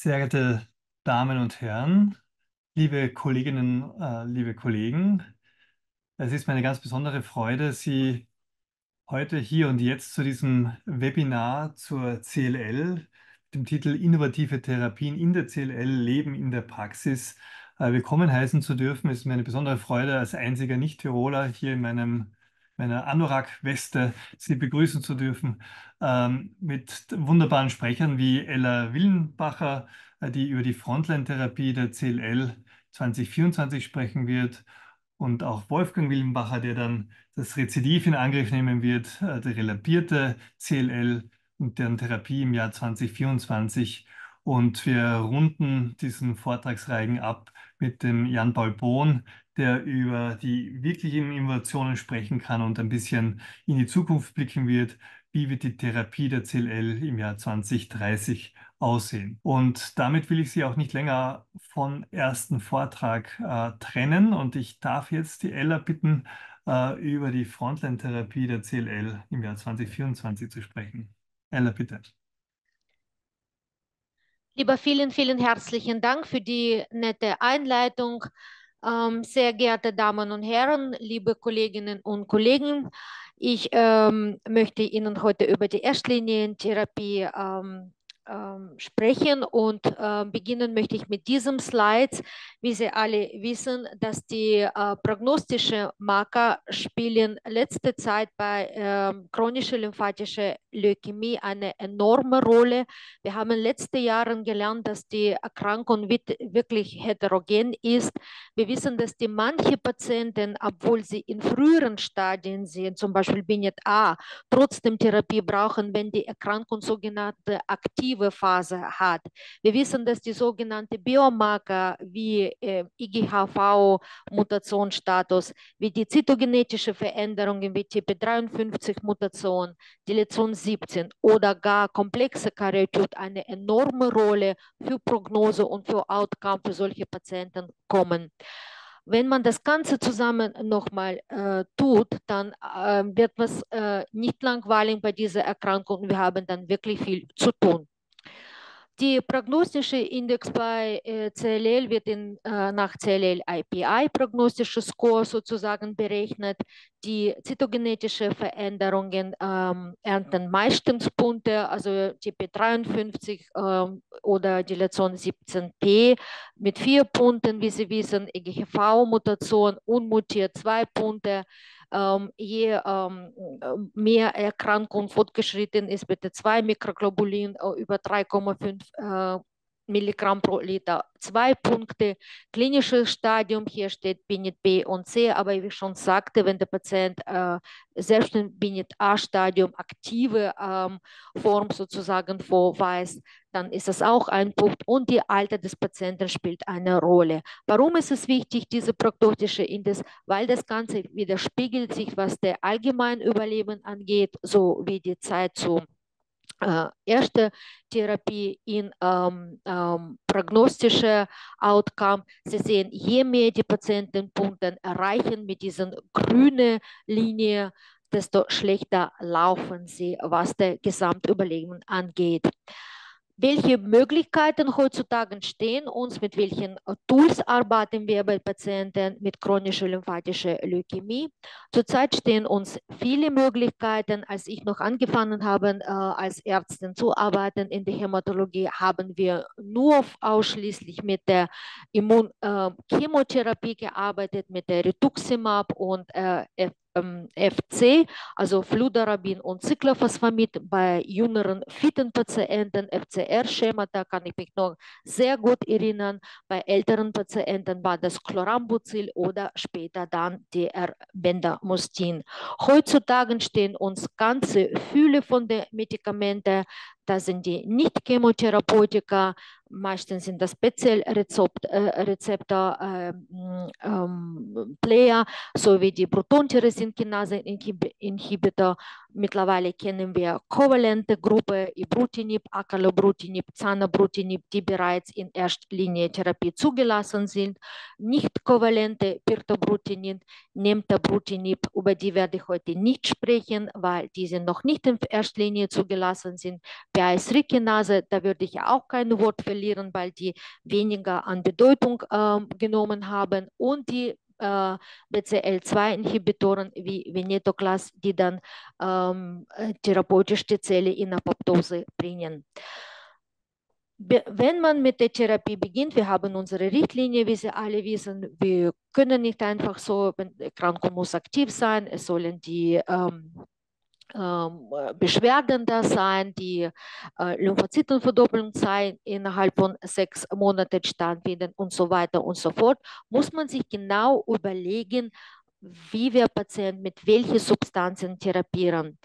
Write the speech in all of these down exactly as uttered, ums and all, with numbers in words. Sehr geehrte Damen und Herren, liebe Kolleginnen, äh, liebe Kollegen, es ist mir eine ganz besondere Freude, Sie heute hier und jetzt zu diesem Webinar zur C L L mit dem Titel Innovative Therapien in der C L L, Leben in der Praxis äh, willkommen heißen zu dürfen. Es ist mir eine besondere Freude, als einziger Nicht-Tiroler hier in meinem meiner Anorak-Weste Sie begrüßen zu dürfen, ähm, mit wunderbaren Sprechern wie Ella Willenbacher, die über die Frontline-Therapie der C L L zwanzig vierundzwanzig sprechen wird, und auch Wolfgang Willenbacher, der dann das Rezidiv in Angriff nehmen wird, äh, die relapsierte C L L und deren Therapie im Jahr zwanzig vierundzwanzig. Und wir runden diesen Vortragsreigen ab mit dem Jan-Paul Bohn, der über die wirklichen Innovationen sprechen kann und ein bisschen in die Zukunft blicken wird. Wie wird die Therapie der C L L im Jahr zwanzig dreißig aussehen? Und damit will ich Sie auch nicht länger vom ersten Vortrag äh, trennen. Und ich darf jetzt die Ella bitten, äh, über die Frontline-Therapie der C L L im Jahr zwanzig vierundzwanzig zu sprechen. Ella, bitte. Lieber, vielen, vielen herzlichen Dank für die nette Einleitung. Sehr geehrte Damen und Herren, liebe Kolleginnen und Kollegen, ich ähm, möchte Ihnen heute über die Erstlinientherapie ähm, ähm, sprechen und äh, beginnen möchte ich mit diesem Slide. Wie Sie alle wissen, dass die äh, prognostischen Marker spielen letzte Zeit bei äh, chronischer lymphatischer Leukämie eine enorme Rolle. Wir haben in den letzten Jahren gelernt, dass die Erkrankung wirklich heterogen ist. Wir wissen, dass die manche Patienten, obwohl sie in früheren Stadien sind, zum Beispiel B I N E T A, trotzdem Therapie brauchen, wenn die Erkrankung sogenannte aktive Phase hat. Wir wissen, dass die sogenannten Biomarker wie äh, I G H V, Mutationsstatus, wie die zytogenetische Veränderungen wie T P dreiundfünfzig Mutation, Deletion siebzehn oder gar komplexe Karyotyp eine enorme Rolle für Prognose und für Outcome für solche Patienten kommen. Wenn man das Ganze zusammen nochmal äh, tut, dann äh, wird es äh, nicht langweilig bei dieser Erkrankung und wir haben dann wirklich viel zu tun. Die prognostische Index bei äh, C L L wird in, äh, nach C L L I P I prognostische Score sozusagen berechnet. Die zytogenetischen Veränderungen ähm, ernten meistens Punkte, also T P dreiundfünfzig ähm, oder Deletion siebzehn P mit vier Punkten, wie Sie wissen, I G H V-Mutation, unmutiert zwei Punkte. Ähm, je ähm, mehr Erkrankung fortgeschritten ist, Beta zwei Mikroglobulin über drei Komma fünf äh, Milligramm pro Liter, zwei Punkte. Klinisches Stadium, hier steht B I N E T B und C, aber wie ich schon sagte, wenn der Patient äh, selbst im B I N E T A-Stadium aktive ähm, Form sozusagen vorweist, dann ist das auch ein Punkt und die Alter des Patienten spielt eine Rolle. Warum ist es wichtig, diese prognostische Index? Weil das Ganze widerspiegelt sich, was der allgemeinen Überleben angeht, sowie die Zeit zu Äh, erste Therapie in ähm, ähm, prognostische Outcome. Sie sehen, je mehr die Patienten Punkte erreichen mit diesen grünen Linie, desto schlechter laufen sie, was der Gesamtüberleben angeht. Welche Möglichkeiten heutzutage stehen uns, mit welchen Tools arbeiten wir bei Patienten mit chronischer lymphatischer Leukämie? Zurzeit stehen uns viele Möglichkeiten. Als ich noch angefangen habe, als Ärztin zu arbeiten in der Hämatologie, haben wir nur ausschließlich mit der Immunchemotherapie gearbeitet, mit der Rituximab und F C, also Fludarabin und Zyklophosphamid bei jüngeren, fitten Patienten, F C R-Schema, da kann ich mich noch sehr gut erinnern. Bei älteren Patienten war das Chlorambucil oder später dann der Bendamustin. Heutzutage stehen uns ganze Fülle von den Medikamenten. Das sind die Nicht-Chemotherapeutika, meistens sind das B C L-Rezeptor-Player, äh, ähm, sowie die Proton-Tyrosinkinasen-Inhibitor. Mittlerweile kennen wir kovalente Gruppe, Ibrutinib, Acalabrutinib, Zanubrutinib, die bereits in Erstlinie-Therapie zugelassen sind. Nicht kovalente Pirtobrutinib, Nemtabrutinib, über die werde ich heute nicht sprechen, weil diese noch nicht in Erstlinie zugelassen sind. P I drei Kinase, da würde ich auch kein Wort verlieren, weil die weniger an Bedeutung äh, genommen haben, und die äh, B C L zwei Inhibitoren wie Venetoclax, die dann ähm, therapeutisch die Zelle in Apoptose bringen. Wenn man mit der Therapie beginnt, wir haben unsere Richtlinie, wie Sie alle wissen, wir können nicht einfach so, die Erkrankung muss aktiv sein, es sollen die ähm, ähm, Beschwerden da sein, die äh, Lymphozytenverdoppelung sein, innerhalb von sechs Monaten stattfinden und so weiter und so fort, muss man sich genau überlegen, wie wir Patienten mit welchen Substanzen therapieren.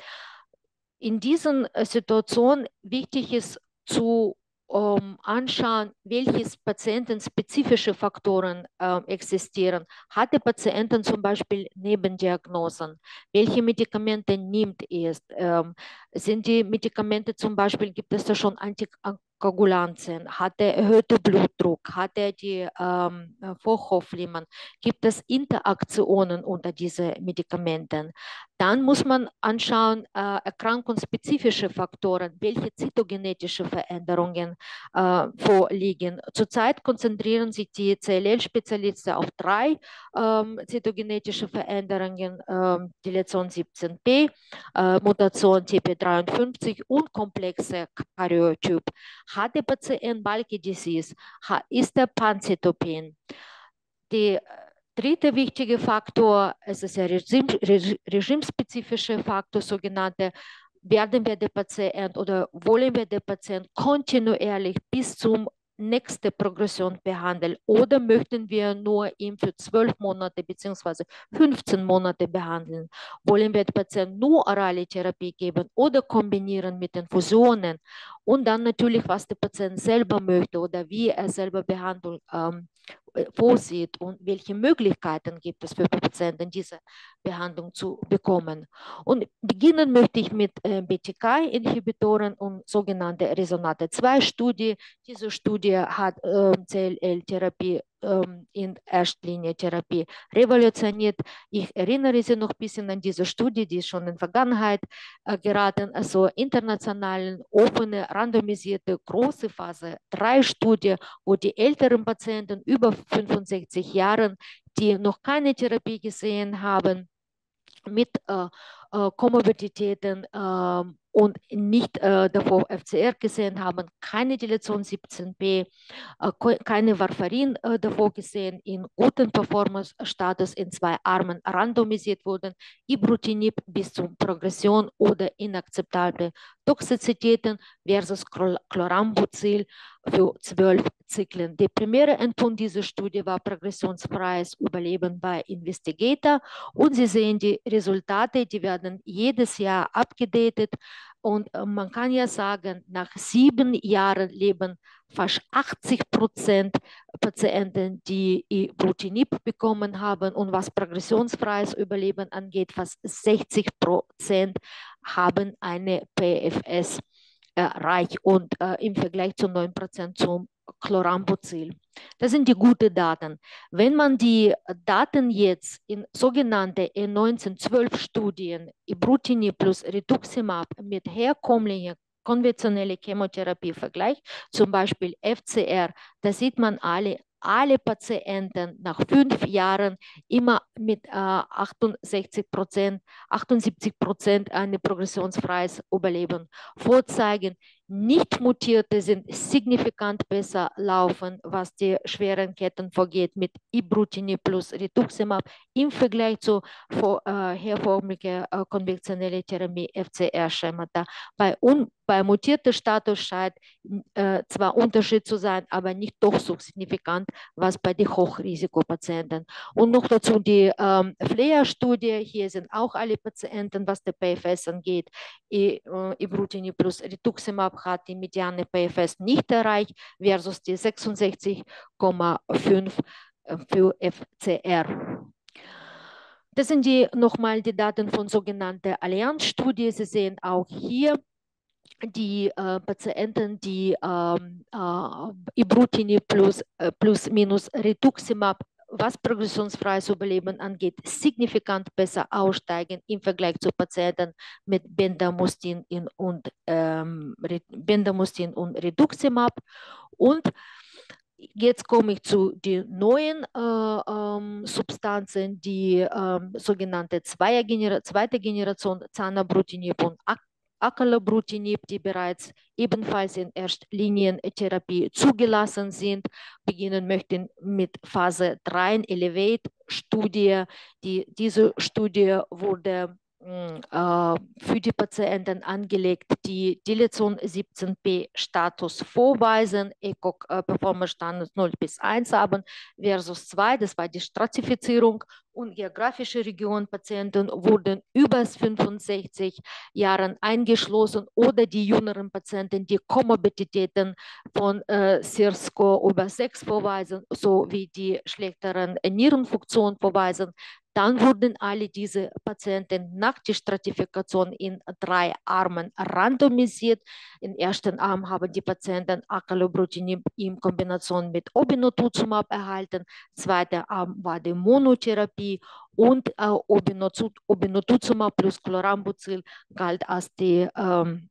In dieser Situation wichtig ist zu Um, anschauen, welche patientenspezifische Faktoren äh, existieren. Hat der Patient zum Beispiel Nebendiagnosen? Welche Medikamente nimmt er? Ähm, sind die Medikamente zum Beispiel, gibt es da schon Antikoagulantien? Hat er erhöhten Blutdruck? Hat er die ähm, Vorhofflimmern? Gibt es Interaktionen unter diesen Medikamenten? Dann muss man anschauen, äh, erkrankungsspezifische Faktoren, welche zytogenetische Veränderungen äh, vorliegen. Zurzeit konzentrieren sich die C L L-Spezialisten auf drei ähm, zytogenetische Veränderungen, äh, Deletion siebzehn p, äh, Mutation T P dreiundfünfzig und komplexer Karyotyp. Hat der Patient Bulky Disease? Ist er Panzytopin? Die dritte wichtige Faktor, es ist ein Regime, regimespezifischer Faktor, sogenannte, werden wir den Patient oder wollen wir den Patient kontinuierlich bis zum nächste Progression behandeln oder möchten wir nur ihn für zwölf Monate bzw. fünfzehn Monate behandeln? Wollen wir den Patienten nur orale Therapie geben oder kombinieren mit Infusionen? Und dann natürlich, was der Patient selber möchte oder wie er selber Behandlung ähm, vorsieht und welche Möglichkeiten gibt es für Patienten, diese Behandlung zu bekommen. Und beginnen möchte ich mit äh, B T K Inhibitoren und sogenannte Resonate zwei Studie. Diese Studie hat äh, C L L-Therapie in Erstlinie-Therapie revolutioniert. Ich erinnere Sie noch ein bisschen an diese Studie, die ist schon in der Vergangenheit äh, geraten, also internationalen, offene, randomisierte, große Phase drei Studie, wo die älteren Patienten über fünfundsechzig Jahren, die noch keine Therapie gesehen haben, mit äh, äh, Komorbiditäten äh, und nicht äh, davor F C R gesehen haben, keine Deletion siebzehn p, äh, keine Warfarin äh, davor gesehen, in gutem Performance-Status in zwei Armen randomisiert wurden, Ibrutinib bis zur Progression oder inakzeptable Toxizitäten versus Chlorambucil für zwölf Zyklen. Der primäre Endpunkt dieser Studie war progressionsfreies Überleben bei Investigator, und Sie sehen die Resultate, die werden jedes Jahr abgedatet. Und man kann ja sagen, nach sieben Jahren leben fast achtzig Prozent Patienten, die Ibrutinib bekommen haben. Und was progressionsfreies Überleben angeht, fast sechzig Prozent haben eine P F S äh, reich und äh, im Vergleich zu neun Prozent zum Chlorambucil. Das sind die guten Daten. Wenn man die Daten jetzt in sogenannte E neunzehn zwölf Studien, Ibrutinib plus Rituximab mit herkömmlicher konventioneller Chemotherapie vergleicht, zum Beispiel F C R, da sieht man alle, alle Patienten nach fünf Jahren immer mit äh, achtundsechzig Prozent, achtundsiebzig Prozent ein progressionsfreies Überleben vorzeigen. Nicht mutierte sind signifikant besser laufen, was die schweren Ketten vorgeht mit Ibrutinib plus Rituximab im Vergleich zu äh, herkömmlicher äh, konventioneller Therapie F C R-Schemata. Bei, bei mutierter Status scheint äh, zwar Unterschied zu sein, aber nicht doch so signifikant, was bei den Hochrisikopatienten. Und noch dazu die ähm, F L E A R-Studie, hier sind auch alle Patienten, was der P F S angeht, I, äh, Ibrutinib plus Rituximab hat die mediane P F S nicht erreicht, versus die sechsundsechzig Komma fünf für F C R. Das sind die nochmal die Daten von sogenannten Allianz-Studie. Sie sehen auch hier die äh, Patienten, die ähm, äh, Ibrutinib plus, äh, plus minus Rituximab was progressionsfreies Überleben angeht, signifikant besser aussteigen im Vergleich zu Patienten mit Bendamustin und, ähm, Bendamustin und Rituximab. Und jetzt komme ich zu den neuen äh, ähm, Substanzen, die äh, sogenannte Genera zweite Generation Zanubrutinib und Acalabrutinib, die bereits ebenfalls in Erstlinientherapie zugelassen sind. Beginnen möchten mit Phase drei Elevate-Studie. Die, diese Studie wurde mh, äh, für die Patienten angelegt, die Deletion siebzehn p Status vorweisen, E C O G äh, Performance Standard null bis eins haben versus zwei, das war die Stratifizierung. Und geografische Regionpatienten wurden über fünfundsechzig Jahren eingeschlossen oder die jüngeren Patienten, die Komorbiditäten von äh, C I R-Score über sechs vorweisen, sowie die schlechteren Nierenfunktionen vorweisen. Dann wurden alle diese Patienten nach der Stratifikation in drei Armen randomisiert. Im ersten Arm haben die Patienten Acalabrutinib in Kombination mit Obinutuzumab erhalten. Zweiter Arm war die Monotherapie. Und äh, Obinutuzumab plus Chlorambucil galt als die ähm,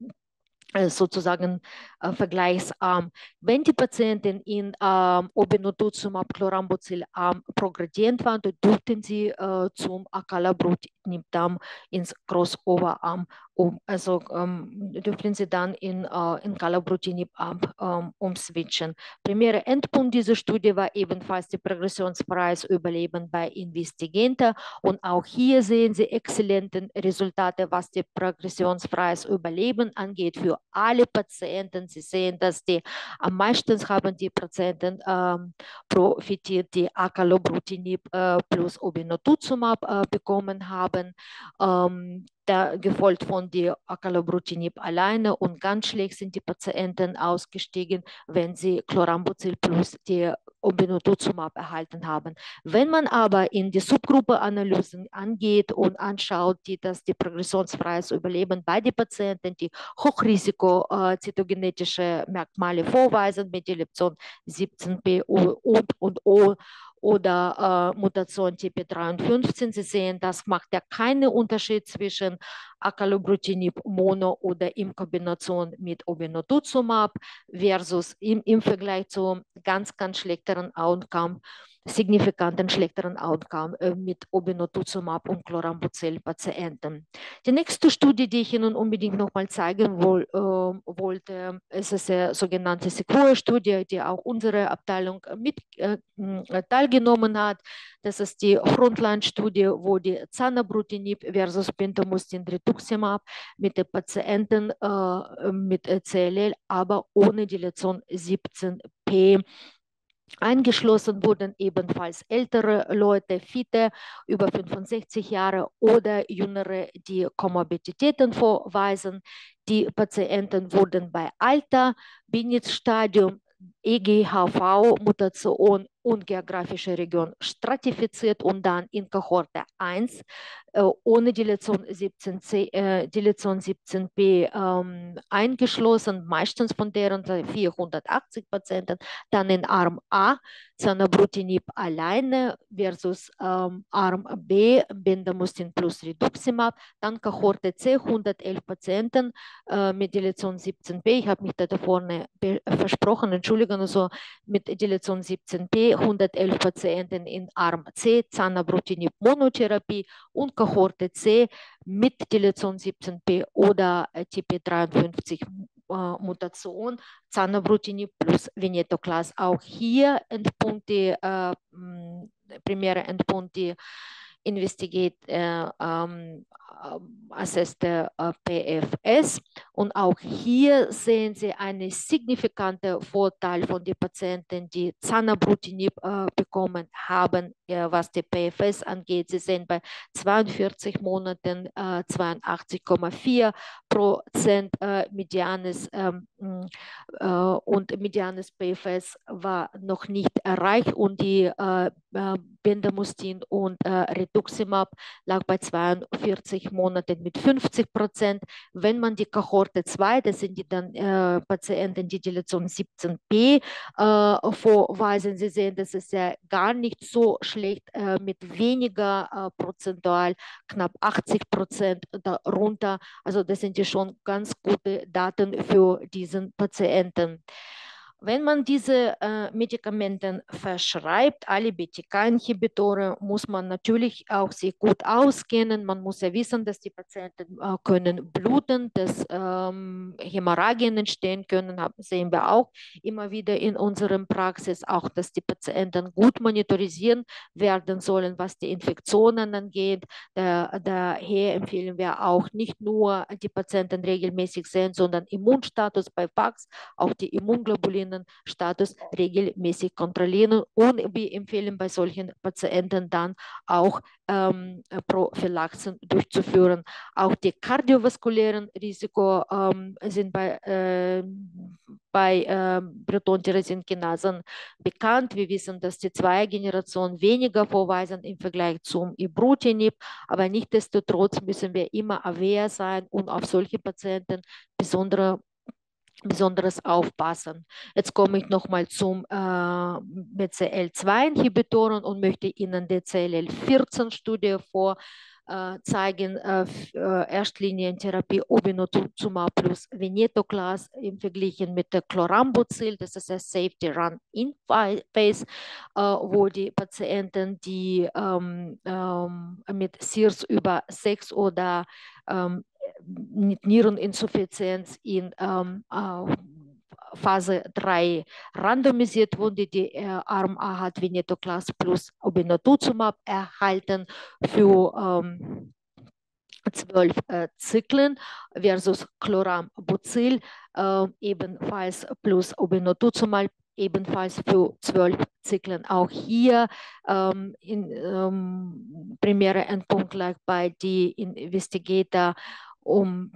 sozusagen äh, Vergleichsarm. Wenn die Patienten in ähm, Obinutuzumab Chlorambucil arm progredient waren, durften sie äh, zum Acalabrutinib dann ins Crossover-Arm, um, also ähm, dürfen sie dann in, äh, in Acalabrutinib-Arm ähm, umswitchen. Primärer Endpunkt dieser Studie war ebenfalls die progressionsfreies Überleben bei Investigenter, und auch hier sehen Sie exzellente Resultate, was die progressionsfreies Überleben angeht für alle Patienten. Sie sehen, dass die am meisten haben die Patienten ähm, profitiert, die Acalabrutinib äh, plus Obinutuzumab äh, bekommen haben, ähm, da, gefolgt von der Acalabrutinib alleine, und ganz schlecht sind die Patienten ausgestiegen, wenn sie Chlorambucil plus die Obinutuzumab erhalten haben. Wenn man aber in die Subgruppeanalysen angeht und anschaut, die, dass die progressionsfreies Überleben bei den Patienten, die Hochrisiko-zytogenetische äh, Merkmale vorweisen, mit Deletion siebzehn p und, und O oder äh, Mutation T P dreiundfünfzig, Sie sehen, das macht ja keinen Unterschied zwischen Acalabrutinib Mono oder in Kombination mit Obinutuzumab versus im, im Vergleich zu ganz, ganz schlechteren Outcome, signifikanten schlechteren Outcome äh, mit Obinutuzumab und Chlorambucil-Patienten. Die nächste Studie, die ich Ihnen unbedingt nochmal zeigen wohl, äh, wollte, ist eine sogenannte Sequoia-Studie, die auch unsere Abteilung mit äh, teilgenommen hat. Das ist die Frontline-Studie, wo die Zanubrutinib versus Bendamustin Rituximab mit den Patienten äh, mit C L L, aber ohne Deletion siebzehn p eingeschlossen wurden, ebenfalls ältere Leute, Fitte über fünfundsechzig Jahre oder Jüngere, die Komorbiditäten vorweisen. Die Patienten wurden bei Alter, B I N E T-Stadium, E G H V, Mutation und geografische Region stratifiziert und dann in Kohorte eins äh, ohne Deletion siebzehn p ähm, eingeschlossen, meistens von deren vierhundertachtzig Patienten, dann in Arm A, Zanubrutinib alleine versus ähm, Arm B, Bendamustin plus Rituximab, dann Kohorte C, hundertelf Patienten äh, mit Deletion siebzehn p, ich habe mich da vorne versprochen, Entschuldigung, also mit Deletion siebzehn p, hundertelf Patienten in Arm C, Zanubrutinib Monotherapie und Kohorte C mit Deletion siebzehn p oder T P dreiundfünfzig äh, Mutation, Zanubrutinib plus Venetoclax. Auch hier Endpunkte, äh, primäre Endpunkte, Investigate äh, ähm, Assessed äh, P F S, und auch hier sehen Sie einen signifikanten Vorteil von den Patienten, die Zanubrutinib äh, bekommen haben, äh, was die P F S angeht. Sie sehen bei zweiundvierzig Monaten äh, zweiundachtzig Komma vier Prozent äh, Medianes äh, äh, und Medianes P F S war noch nicht erreicht, und die äh, Bendamustin und äh, Rituximab lag bei 42 zweiundzwanzig Monate mit fünfzig Prozent. Wenn man die Kohorte zwei, das sind die dann äh, Patienten, die Deletion siebzehn p äh, vorweisen, Sie sehen, das ist ja gar nicht so schlecht, äh, mit weniger äh, prozentual, knapp achtzig Prozent darunter. Also das sind ja schon ganz gute Daten für diesen Patienten. Wenn man diese äh, Medikamente verschreibt, alle B T K-Inhibitoren, muss man natürlich auch sehr gut auskennen. Man muss ja wissen, dass die Patienten äh, können bluten, dass ähm, Hämorrhagien entstehen können, haben, sehen wir auch immer wieder in unserer Praxis, auch dass die Patienten gut monitorisieren werden sollen, was die Infektionen angeht. Da, daher empfehlen wir auch nicht nur die Patienten regelmäßig sehen, sondern Immunstatus bei P A X, auch die Immunglobuline Status regelmäßig kontrollieren, und wir empfehlen bei solchen Patienten dann auch ähm, Prophylaxen durchzuführen. Auch die kardiovaskulären Risiko ähm, sind bei, äh, bei äh, Breton-Tyrosinkinasen bekannt. Wir wissen, dass die zweite Generation weniger vorweisen im Vergleich zum Ibrutinib, aber nichtsdestotrotz müssen wir immer aware sein und auf solche Patienten besondere Besonderes aufpassen. Jetzt komme ich nochmal zum äh, B C L zwei Inhibitoren und möchte Ihnen die C L L vierzehn Studie vor äh, zeigen, äh, äh, Erstlinientherapie Obinutuzumab plus Venetoclax im Vergleich mit der Chlorambucil, das ist der Safety Run-In Phase, äh, wo die Patienten, die ähm, ähm, mit S I R S über sechs oder ähm, mit Niereninsuffizienz in ähm, äh, Phase drei randomisiert wurde, die äh, Arm A hat Venetoclax plus Obinutuzumab erhalten für ähm, zwölf äh, Zyklen versus Chlorambucil äh, ebenfalls plus Obinutuzumab ebenfalls für zwölf Zyklen. Auch hier ähm, in, ähm, primärer Endpunkt lag bei die Investigator um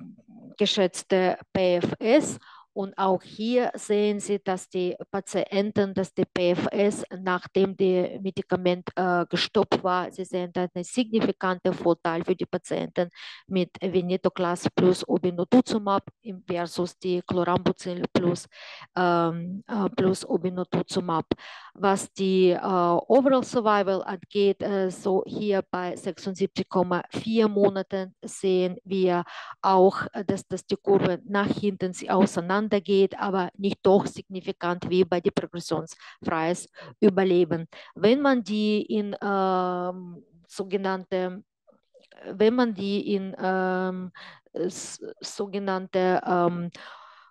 geschätzte P F S, und auch hier sehen Sie, dass die Patienten, dass die P F S, nachdem das Medikament äh, gestoppt war, Sie sehen da einen signifikanten Vorteil für die Patienten mit Venetoclax plus Obinutuzumab versus die Chlorambucil plus, ähm, plus Obinutuzumab. Was die äh, Overall Survival angeht, äh, so hier bei sechsundsiebzig Komma vier Monaten sehen wir auch, dass, dass die Kurve nach hinten sie auseinander geht, aber nicht doch signifikant wie bei dem progressionsfreien Überleben. Wenn man die in ähm, sogenannte, wenn man die in ähm, sogenannte ähm,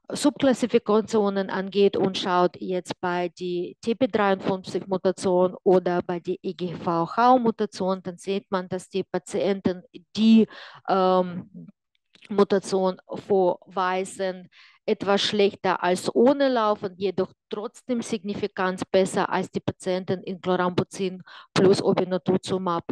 Subklassifikationen angeht und schaut jetzt bei die T P dreiundfünfzig Mutation oder bei die E G V H Mutation, dann sieht man, dass die Patienten, die ähm, Mutation vorweisen, etwas schlechter als ohne laufen, jedoch trotzdem signifikant besser als die Patienten in Chlorambucin plus Obinutuzumab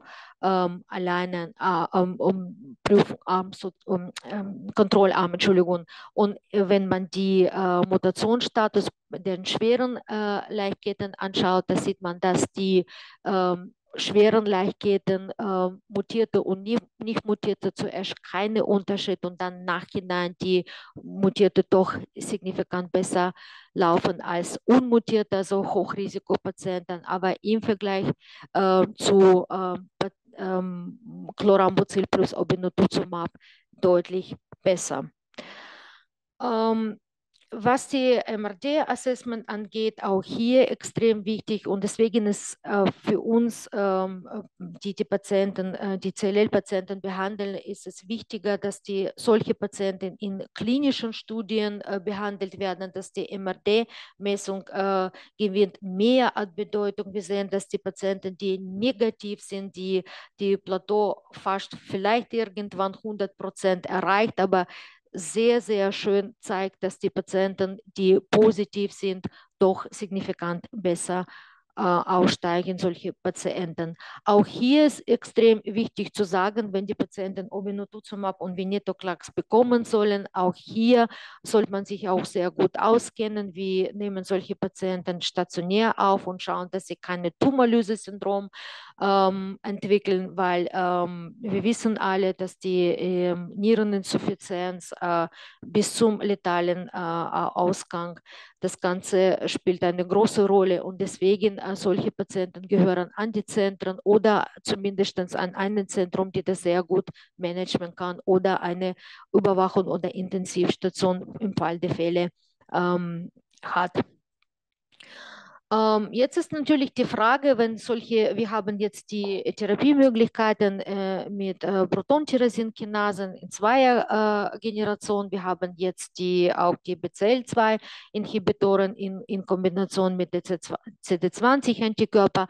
ähm, alleine äh, um, um, Prüfarm, um, ähm, Kontrollarm, Entschuldigung. Und wenn man die äh, Mutationsstatus den schweren äh, Leichtketten anschaut, da sieht man, dass die ähm, schweren Leichtketten, äh, mutierte und nicht, nicht mutierte, zuerst keine Unterschied und dann nachhinein die mutierte doch signifikant besser laufen als unmutierte, also Hochrisikopatienten. Aber im Vergleich äh, zu äh, äh, Chlorambucil plus Obinutuzumab deutlich besser. Ähm, Was die M R D-Assessment angeht, auch hier extrem wichtig, und deswegen ist äh, für uns, ähm, die die Patienten, äh, die C L L-Patienten behandeln, ist es wichtiger, dass die solche Patienten in klinischen Studien äh, behandelt werden, dass die M R D-Messung äh, gewinnt mehr an Bedeutung. Wir sehen, dass die Patienten, die negativ sind, die die Plateau fast vielleicht irgendwann hundert Prozent erreicht, aber sehr, sehr schön zeigt, dass die Patienten, die positiv sind, doch signifikant besser aussteigen, solche Patienten. Auch hier ist extrem wichtig zu sagen, wenn die Patienten Obinutuzumab und Venetoclax bekommen sollen, auch hier sollte man sich auch sehr gut auskennen. Wir nehmen solche Patienten stationär auf und schauen, dass sie keine Tumorlyse-Syndrom ähm, entwickeln, weil ähm, wir wissen alle, dass die äh, Niereninsuffizienz äh, bis zum letalen äh, Ausgang, das Ganze spielt eine große Rolle, und deswegen solche Patienten gehören an die Zentren oder zumindest an ein Zentrum, die das sehr gut managen kann, oder eine Überwachung oder Intensivstation im Fall der Fälle ähm, hat. Ähm, jetzt ist natürlich die Frage, wenn solche, wir haben jetzt die Therapiemöglichkeiten äh, mit äh, Proton-Tyrosinkinasen in zweier äh, Generation, wir haben jetzt die, auch die B C L zwei Inhibitoren in, in Kombination mit der C D zwanzig Antikörper.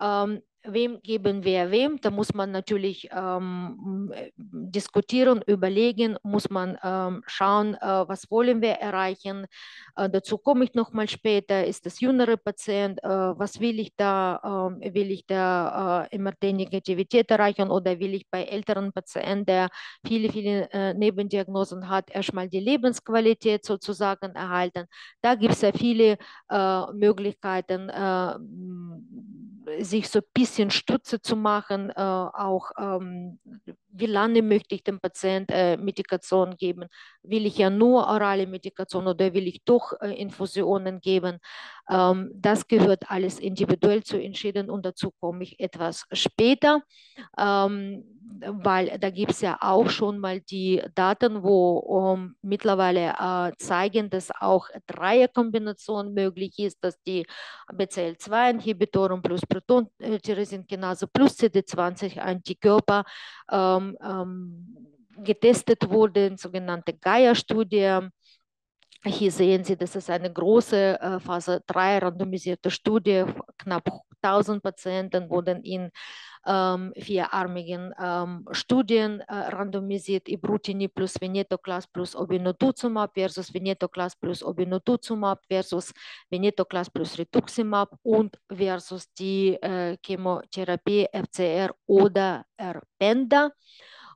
Ähm, Wem geben wir wem? Da muss man natürlich ähm, diskutieren, überlegen, muss man ähm, schauen, äh, was wollen wir erreichen. Äh, dazu komme ich nochmal später. Ist das jüngere Patient? Äh, was will ich da? Äh, will ich da äh, M R D-Negativität erreichen, oder will ich bei älteren Patienten, der viele, viele äh, Nebendiagnosen hat, erstmal die Lebensqualität sozusagen erhalten? Da gibt es ja viele äh, Möglichkeiten, äh, sich so ein bisschen Stütze zu machen, äh, auch ähm, wie lange möchte ich dem Patienten äh, Medikation geben? Will ich ja nur orale Medikation oder will ich doch äh, Infusionen geben? Ähm, das gehört alles individuell zu entscheiden, und dazu komme ich etwas später, ähm, weil da gibt es ja auch schon mal die Daten, wo ähm, mittlerweile äh, zeigen, dass auch Dreierkombination möglich ist, dass die B C L zwei Inhibitoren plus Proton äh, Tyrosinkinase plus C D zwanzig Antikörper ähm, ähm, getestet wurden, sogenannte Gaia-Studie. Hier sehen Sie, das ist eine große äh, Phase drei randomisierte Studie, knapp tausend Patienten wurden in ähm, vierarmigen ähm, Studien äh, randomisiert, Ibrutinib plus Venetoclax plus Obinutuzumab versus Venetoclax plus Obinutuzumab versus Venetoclax plus Rituximab und versus die äh, Chemotherapie F C R oder R-Penda.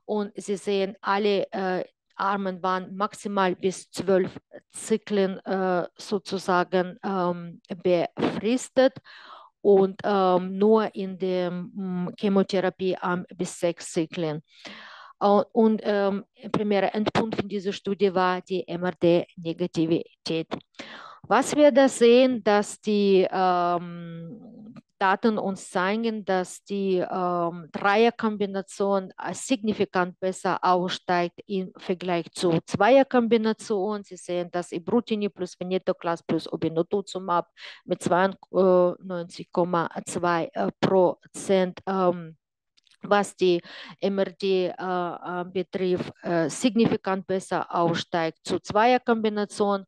Und Sie sehen, alle äh, Armen waren maximal bis zwölf Zyklen äh, sozusagen ähm, befristet, und ähm, nur in der Chemotherapie ähm, bis sechs Zyklen. Und, und ähm, primärer Endpunkt in dieser Studie war die M R D-Negativität. Was wir da sehen, dass die ähm, Daten uns zeigen, dass die ähm, Dreierkombination signifikant besser aussteigt im Vergleich zu Zweierkombination. Sie sehen, dass Ibrutinib plus Venetoclax plus Obinutuzumab mit zweiundneunzig Komma zwei Prozent ähm, was die M R D äh, betrifft, äh, signifikant besser aussteigt zu Zweierkombination.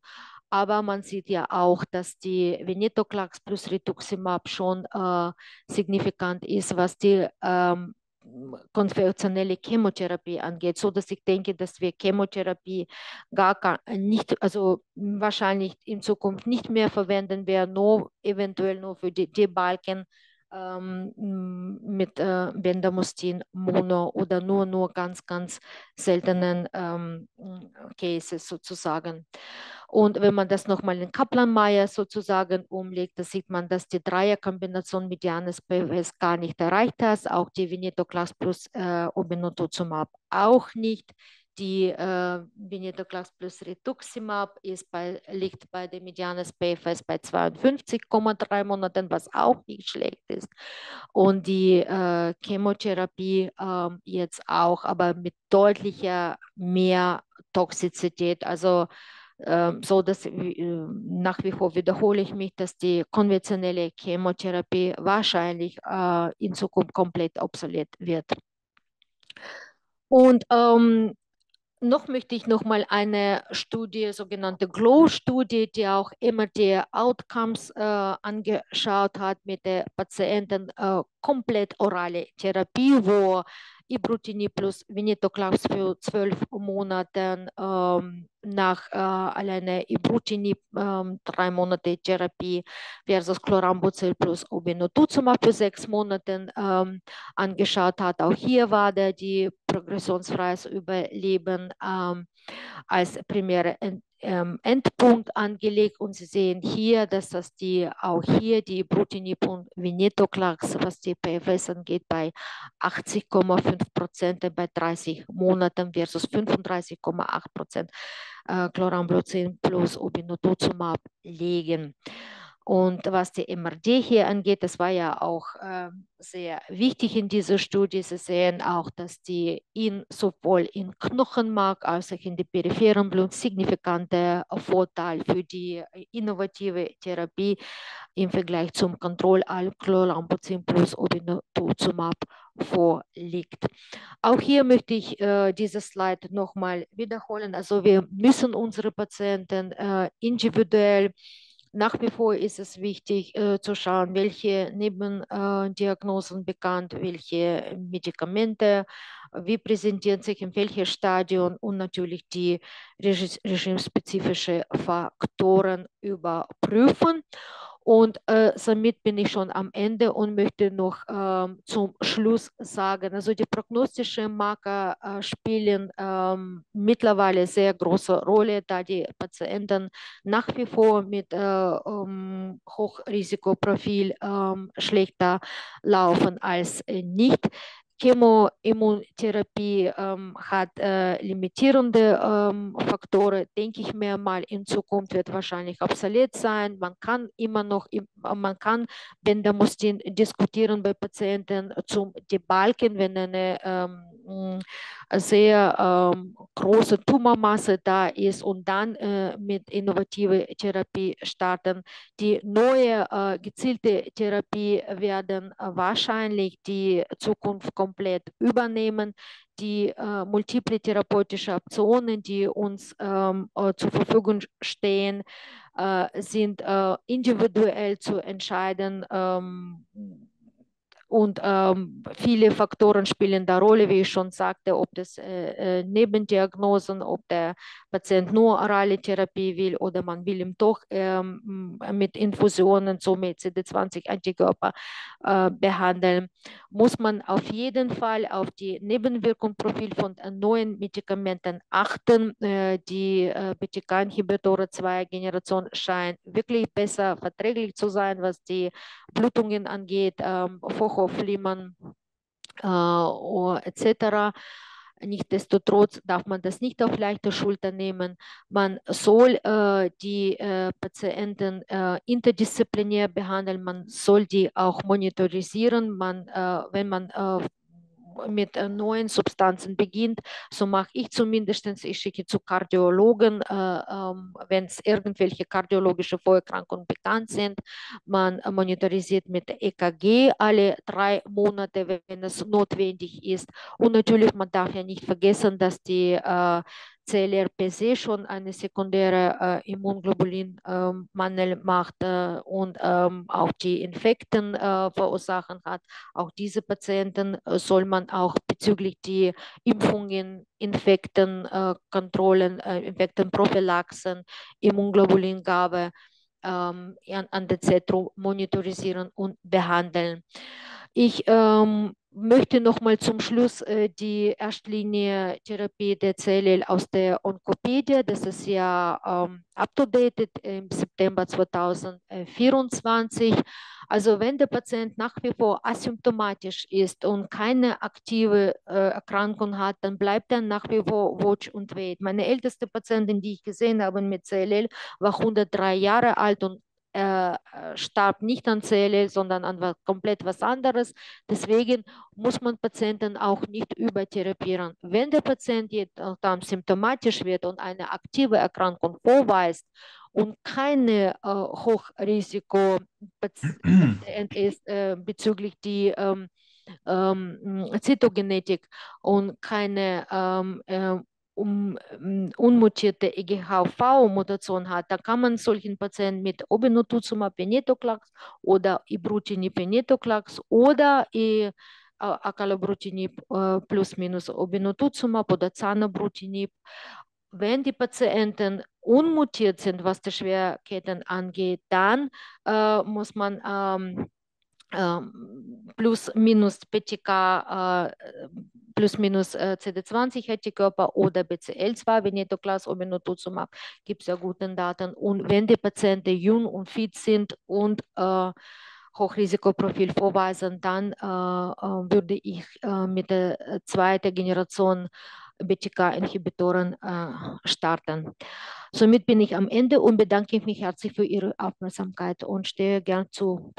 Aber man sieht ja auch, dass die Venetoclax plus Rituximab schon äh, signifikant ist, was die ähm, konventionelle Chemotherapie angeht, so dass ich denke, dass wir Chemotherapie gar nicht, also wahrscheinlich in Zukunft nicht mehr verwenden werden, nur eventuell nur für die, die Balken mit äh, Bendamustin Mono oder nur, nur ganz, ganz seltenen ähm, Cases sozusagen. Und wenn man das nochmal in Kaplan-Meier sozusagen umlegt, da sieht man, dass die Dreierkombination medianes P W S gar nicht erreicht hat, auch die Venetoclax plus äh, Obinutuzumab auch nicht. Die äh, Venetoclax plus Rituximab ist bei, liegt bei der medianes P F S bei zweiundfünfzig Komma drei Monaten, was auch nicht schlecht ist. Und die äh, Chemotherapie äh, jetzt auch, aber mit deutlicher mehr Toxizität. Also äh, so, dass äh, nach wie vor wiederhole ich mich, dass die konventionelle Chemotherapie wahrscheinlich äh, in Zukunft komplett obsolet wird. Und ähm, noch möchte ich noch mal eine Studie, sogenannte GLOW-Studie, die auch M R D-Outcomes äh, angeschaut hat mit den Patienten, äh, komplett orale Therapie, wo Ibrutinib plus Venetoclax für zwölf Monate, ähm, nach äh, alleine Ibrutinib, ähm, drei Monate Therapie versus Chlorambucil plus Obinutuzumab für sechs Monate ähm, angeschaut hat. Auch hier war der, die progressionsfreies Überleben ähm, als primäre Ent ähm, Endpunkt angelegt, und Sie sehen hier, dass das die auch hier die Ibrutinib und Venetoclax, was die P F S angeht, bei achtzig Komma fünf Prozent bei dreißig Monaten versus fünfunddreißig Komma acht Prozent äh, Chlorambucil plus Obinutuzumab liegen. Und was die M R D hier angeht, das war ja auch äh, sehr wichtig in dieser Studie. Sie sehen auch, dass die in, sowohl im Knochenmark als auch in der peripheren Blut signifikante Vorteil für die innovative Therapie im Vergleich zum Kontrollalk Chlorambucil plus Obinutuzumab vorliegt. Auch hier möchte ich äh, dieses Slide nochmal wiederholen. Also wir müssen unsere Patienten äh, individuell. Nach wie vor ist es wichtig äh, zu schauen, welche Nebendiagnosen äh, bekannt, welche Medikamente, wie präsentieren sich, in welchem Stadium, und natürlich die regimespezifischen Faktoren überprüfen. Und äh, damit bin ich schon am Ende und möchte noch äh, zum Schluss sagen, also die prognostischen Marker äh, spielen äh, mittlerweile sehr große Rolle, da die Patienten nach wie vor mit äh, um, Hochrisikoprofil äh, schlechter laufen als äh, nicht. Chemoimmuntherapie ähm, hat äh, limitierende ähm, Faktoren, denke ich mir mal, in Zukunft wird wahrscheinlich obsolet sein. Man kann immer noch, man kann Bendamustin diskutieren bei Patienten zum Debalken, wenn eine ähm, sehr ähm, große Tumormasse da ist, und dann äh, mit innovativer Therapie starten. Die neue äh, gezielte Therapie werden wahrscheinlich die Zukunft kommen komplett übernehmen. Die äh, multiple therapeutische Optionen, die uns ähm, äh, zur Verfügung stehen, äh, sind äh, individuell zu entscheiden, ähm, und ähm, viele Faktoren spielen da Rolle, wie ich schon sagte, ob das äh, äh, Nebendiagnosen, ob der Patient nur orale Therapie will oder man will ihm doch ähm, mit Infusionen, so mit C D zwanzig Antikörper äh, behandeln. Muss man auf jeden Fall auf die Nebenwirkungsprofil von neuen Medikamenten achten. Äh, die äh, B T K-Inhibitoren zweiter Generation scheinen wirklich besser verträglich zu sein, was die Blutungen angeht, äh, Flimmern äh, et cetera. Nichtsdestotrotz darf man das nicht auf leichte Schulter nehmen. Man soll äh, die äh, Patienten äh, interdisziplinär behandeln, man soll die auch monitorisieren. Man, äh, wenn man äh, mit neuen Substanzen beginnt, so mache ich zumindest, ich schicke zu Kardiologen, äh, äh, wenn es irgendwelche kardiologische Vorerkrankungen bekannt sind. Man monitorisiert mit E K G alle drei Monate, wenn es notwendig ist. Und natürlich, man darf ja nicht vergessen, dass die äh, C L L per se schon eine sekundäre äh, Immunglobulinmangel äh, macht äh, und ähm, auch die Infekten äh, verursachen hat. Auch diese Patienten äh, soll man auch bezüglich die Impfungen, Infektenkontrollen, äh, äh, Infektenprophylaxen, Immunglobulingabe ähm, an, an der Zentrum monitorisieren und behandeln. Ich ähm, möchte nochmal zum Schluss äh, die Erstlinie-Therapie der C L L aus der Onkopedia, das ist ja ähm, updated im September zweitausendvierundzwanzig. Also wenn der Patient nach wie vor asymptomatisch ist und keine aktive äh, Erkrankung hat, dann bleibt er nach wie vor watch und wait. Meine älteste Patientin, die ich gesehen habe mit C L L, war hundertdrei Jahre alt und Äh, starb nicht an C L L, sondern an was, komplett was anderes. Deswegen muss man Patienten auch nicht übertherapieren. Wenn der Patient jetzt dann symptomatisch wird und eine aktive Erkrankung vorweist und keine äh, Hochrisikopatient ist äh, bezüglich die ähm, ähm, Zytogenetik und keine ähm, äh, Um, um, unmutierte E G H V-Mutation hat, da kann man solchen Patienten mit Obinutuzumab, Venetoclax oder Ibrutinib, Venetoclax oder Acalabrutinib plus minus Obinutuzumab oder Zanubrutinib. Wenn die Patienten unmutiert sind, was die Schwerketten angeht, dann äh, muss man ähm, ähm, plus minus B T K, äh, plus minus äh, C D zwanzig-Antikörper oder B C L zwei, Venetoclax, Obinutuzumab, gibt es ja guten Daten. Und wenn die Patienten jung und fit sind und äh, Hochrisikoprofil vorweisen, dann äh, würde ich äh, mit der zweiten Generation B T K-Inhibitoren äh, starten. Somit bin ich am Ende und bedanke mich herzlich für Ihre Aufmerksamkeit und stehe gern zu,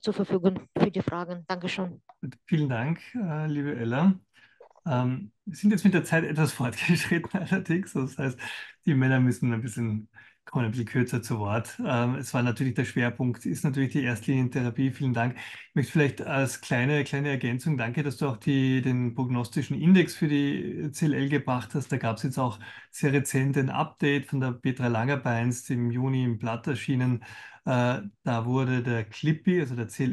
zur Verfügung für die Fragen. Dankeschön. Vielen Dank, äh, liebe Ella. Ähm, wir sind jetzt mit der Zeit etwas fortgeschritten allerdings. Das heißt, die Männer müssen ein bisschen, kommen ein bisschen kürzer zu Wort. Ähm, es war natürlich der Schwerpunkt, ist natürlich die Erstlinientherapie. Vielen Dank. Ich möchte vielleicht als kleine, kleine Ergänzung, danke, dass du auch die, den prognostischen Index für die C L L gebracht hast. Da gab es jetzt auch sehr rezent ein Update von der Petra Langerbeins, im Juni im Blatt erschienen. Äh, da wurde der CLIPI, also der C L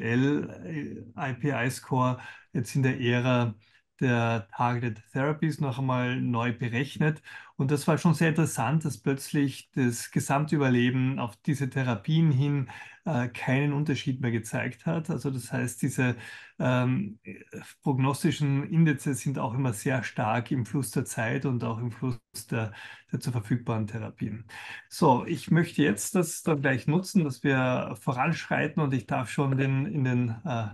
L I P I-Score, jetzt in der Ära der Targeted Therapies noch einmal neu berechnet. Und das war schon sehr interessant, dass plötzlich das Gesamtüberleben auf diese Therapien hin äh, keinen Unterschied mehr gezeigt hat. Also das heißt, diese ähm, prognostischen Indizes sind auch immer sehr stark im Fluss der Zeit und auch im Fluss der, der zur verfügbaren Therapien. So, ich möchte jetzt das dann gleich nutzen, dass wir voranschreiten, und ich darf schon den, in den äh,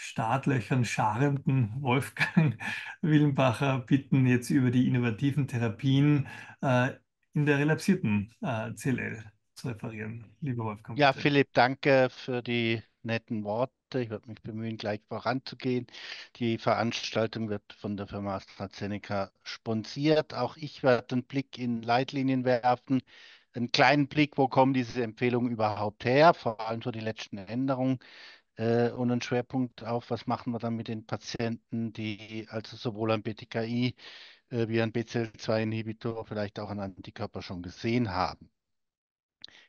Startlöchern scharenden Wolfgang Willenbacher bitten, jetzt über die innovativen Therapien äh, in der relapsierten äh, C L L zu referieren. Lieber Wolfgang. Ja, bitte. Philipp, danke für die netten Worte. Ich werde mich bemühen, gleich voranzugehen. Die Veranstaltung wird von der Firma AstraZeneca sponsert. Auch ich werde einen Blick in Leitlinien werfen, einen kleinen Blick, wo kommen diese Empfehlungen überhaupt her, vor allem für die letzten Änderungen. Und einen Schwerpunkt auf, was machen wir dann mit den Patienten, die also sowohl ein B T K I wie ein B C L zwei Inhibitor, vielleicht auch einen Antikörper schon gesehen haben.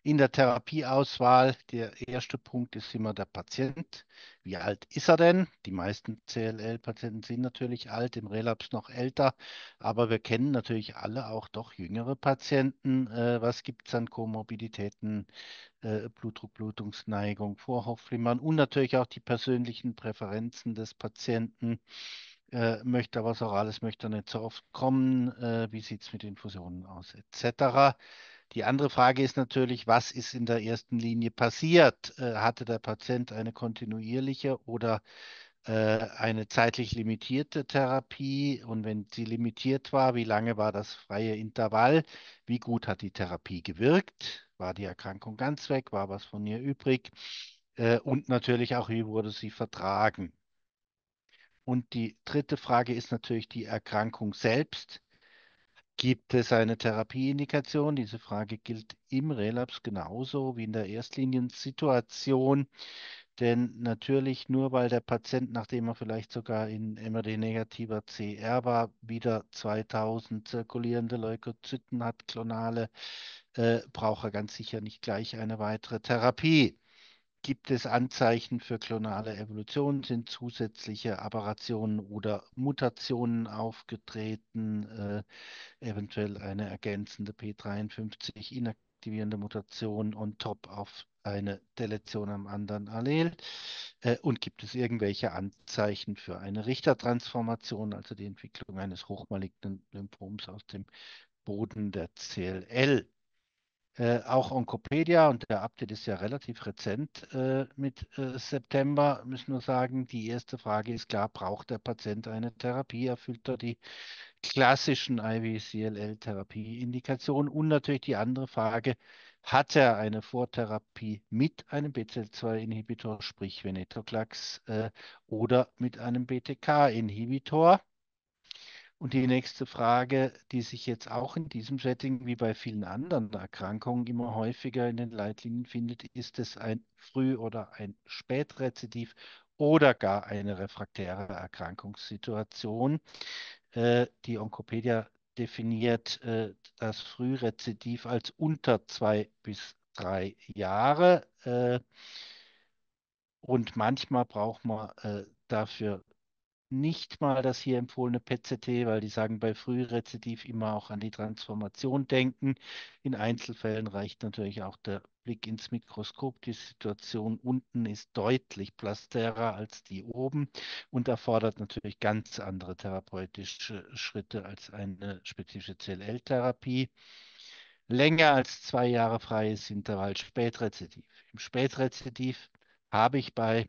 In der Therapieauswahl, der erste Punkt ist immer der Patient. Wie alt ist er denn? Die meisten C L L-Patienten sind natürlich alt, im Relaps noch älter, aber wir kennen natürlich alle auch doch jüngere Patienten. Was gibt es an Komorbiditäten? Blutdruck, Blutungsneigung, Vorhofflimmern und natürlich auch die persönlichen Präferenzen des Patienten. Äh, möchte er was Orales, möchte er nicht so oft kommen, äh, wie sieht es mit Infusionen aus, et cetera. Die andere Frage ist natürlich, was ist in der ersten Linie passiert? Äh, hatte der Patient eine kontinuierliche oder äh, eine zeitlich limitierte Therapie? Und wenn sie limitiert war, wie lange war das freie Intervall? Wie gut hat die Therapie gewirkt? War die Erkrankung ganz weg? War was von ihr übrig? Äh, und natürlich auch, wie wurde sie vertragen? Und die dritte Frage ist natürlich die Erkrankung selbst. Gibt es eine Therapieindikation? Diese Frage gilt im Relaps genauso wie in der Erstliniensituation. Denn natürlich nur, weil der Patient, nachdem er vielleicht sogar in M R D-negativer C R war, wieder zweitausend zirkulierende Leukozyten hat, klonale, äh, braucht er ganz sicher nicht gleich eine weitere Therapie. Gibt es Anzeichen für klonale Evolution? Sind zusätzliche Aberrationen oder Mutationen aufgetreten? Äh, eventuell eine ergänzende P dreiundfünfzig inaktivierende Mutation on top auf eine Deletion am anderen Allel, äh, und gibt es irgendwelche Anzeichen für eine Richtertransformation, also die Entwicklung eines hochmalignen Lymphoms aus dem Boden der C L L. Äh, auch Onkopedia, und der Update ist ja relativ rezent äh, mit äh, September, müssen wir sagen, die erste Frage ist klar, braucht der Patient eine Therapie, erfüllt er die klassischen I V C L L-Therapie-Indikationen, und natürlich die andere Frage, hat er eine Vortherapie mit einem B C L zwei Inhibitor, sprich Venetoclax, äh, oder mit einem B T K Inhibitor? Und die nächste Frage, die sich jetzt auch in diesem Setting wie bei vielen anderen Erkrankungen immer häufiger in den Leitlinien findet, ist es ein Früh- oder ein Spätrezidiv oder gar eine refraktäre Erkrankungssituation? Äh, die Onkopedia definiert äh, das Frührezidiv als unter zwei bis drei Jahre. Äh, und manchmal braucht man äh, dafür nicht mal das hier empfohlene P E T C T, weil die sagen, bei Frührezidiv immer auch an die Transformation denken. In Einzelfällen reicht natürlich auch der Blick ins Mikroskop. Die Situation unten ist deutlich plasterer als die oben und erfordert natürlich ganz andere therapeutische Schritte als eine spezifische C L L-Therapie. Länger als zwei Jahre freies Intervall Spätrezidiv. Im Spätrezidiv habe ich bei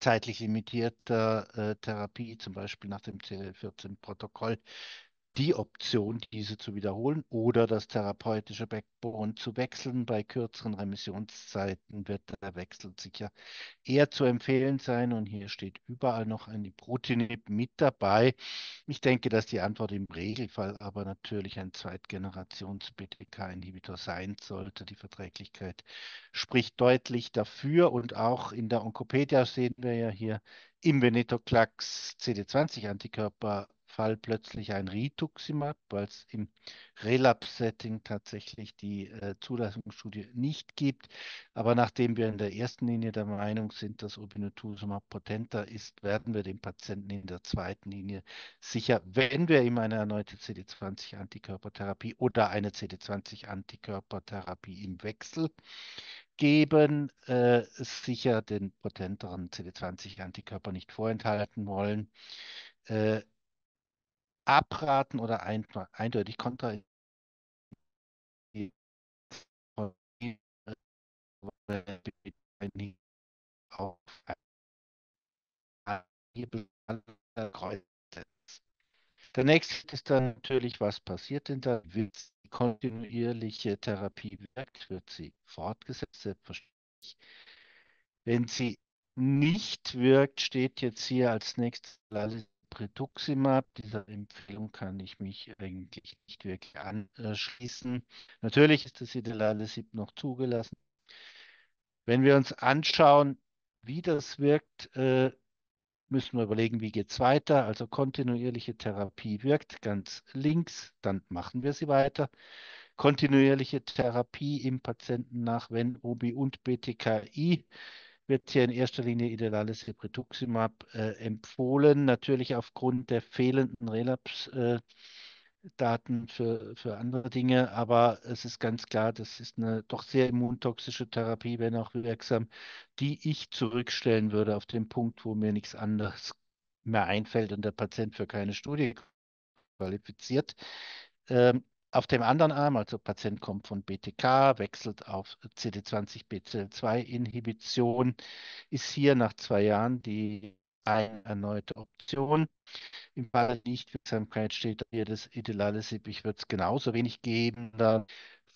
zeitlich limitierter äh, Therapie, zum Beispiel nach dem C L vierzehn-Protokoll, die Option, diese zu wiederholen oder das therapeutische Backbone zu wechseln. Bei kürzeren Remissionszeiten wird der Wechsel sicher eher zu empfehlen sein. Und hier steht überall noch ein Ibrutinib mit dabei. Ich denke, dass die Antwort im Regelfall aber natürlich ein Zweitgenerations-B T K-Inhibitor sein sollte. Die Verträglichkeit spricht deutlich dafür. Und auch in der Onkopedia sehen wir ja hier im Venetoclax C D zwanzig Antikörper Fall plötzlich ein Rituximab, weil es im Relapse-Setting tatsächlich die äh, Zulassungsstudie nicht gibt. Aber nachdem wir in der ersten Linie der Meinung sind, dass Obinutuzumab potenter ist, werden wir den Patienten in der zweiten Linie sicher, wenn wir ihm eine erneute C D zwanzig Antikörpertherapie oder eine C D zwanzig Antikörpertherapie im Wechsel geben, äh, sicher den potenteren C D zwanzig Antikörper nicht vorenthalten wollen. Äh, abraten oder ein, eindeutig kontra auf der nächste ist dann natürlich, was passiert denn da? Wird die kontinuierliche Therapie wirkt, wird sie fortgesetzt, selbstverständlich. Wenn sie nicht wirkt, steht jetzt hier als nächstes Rituximab, dieser Empfehlung kann ich mich eigentlich nicht wirklich anschließen. Natürlich ist das Idelalisib noch zugelassen. Wenn wir uns anschauen, wie das wirkt, müssen wir überlegen, wie geht es weiter. Also kontinuierliche Therapie wirkt ganz links, dann machen wir sie weiter. Kontinuierliche Therapie im Patienten nach Ven, Obi und B T K I. Wird hier in erster Linie Idelalisib, Rituximab äh, empfohlen. Natürlich aufgrund der fehlenden Relaps-Daten äh, für, für andere Dinge, aber es ist ganz klar, das ist eine doch sehr immuntoxische Therapie, wenn auch wirksam, die ich zurückstellen würde auf den Punkt, wo mir nichts anderes mehr einfällt und der Patient für keine Studie qualifiziert. Ähm, Auf dem anderen Arm, also Patient kommt von B T K, wechselt auf C D zwanzig B C L zwei Inhibition, ist hier nach zwei Jahren die eine erneute Option. Im Fall der Nichtwirksamkeit steht hier das Idelalisib, ich würde es genauso wenig geben, dann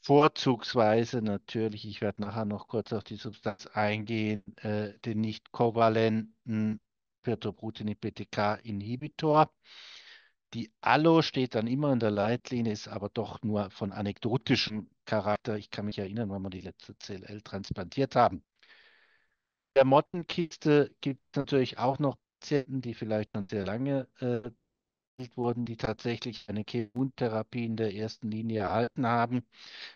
vorzugsweise natürlich, ich werde nachher noch kurz auf die Substanz eingehen, äh, den nicht kovalenten Pirtobrutinib B T K Inhibitor. Die Allo steht dann immer in der Leitlinie, ist aber doch nur von anekdotischem Charakter. Ich kann mich erinnern, wann wir die letzte C L L transplantiert haben. In der Mottenkiste gibt es natürlich auch noch Patienten, die vielleicht schon sehr lange äh, wurden, die tatsächlich eine Chemontherapie in der ersten Linie erhalten haben.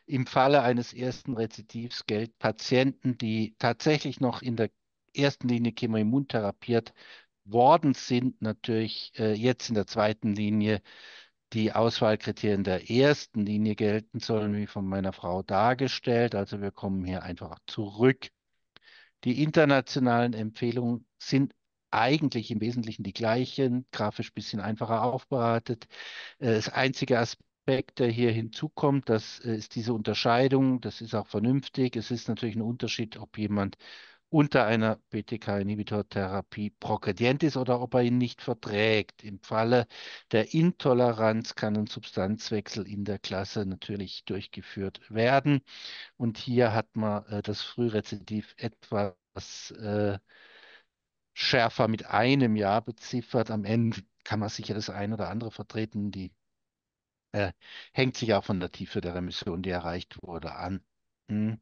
Im Falle eines ersten Rezidivs gelten Patienten, die tatsächlich noch in der ersten Linie chemoimmuntherapiert worden sind, natürlich äh, jetzt in der zweiten Linie die Auswahlkriterien der ersten Linie gelten sollen, wie von meiner Frau dargestellt. Also wir kommen hier einfach zurück. Die internationalen Empfehlungen sind eigentlich im Wesentlichen die gleichen, grafisch ein bisschen einfacher aufbereitet. Äh, das einzige Aspekt, der hier hinzukommt, das äh, ist diese Unterscheidung. Das ist auch vernünftig. Es ist natürlich ein Unterschied, ob jemand unter einer B T K Inhibitor-Therapie progredient ist oder ob er ihn nicht verträgt. Im Falle der Intoleranz kann ein Substanzwechsel in der Klasse natürlich durchgeführt werden. Und hier hat man äh, das Frührezidiv etwas äh, schärfer mit einem Jahr beziffert. Am Ende kann man sicher das ein oder andere vertreten. Die äh, hängt sich auch von der Tiefe der Remission, die erreicht wurde, an. Hm.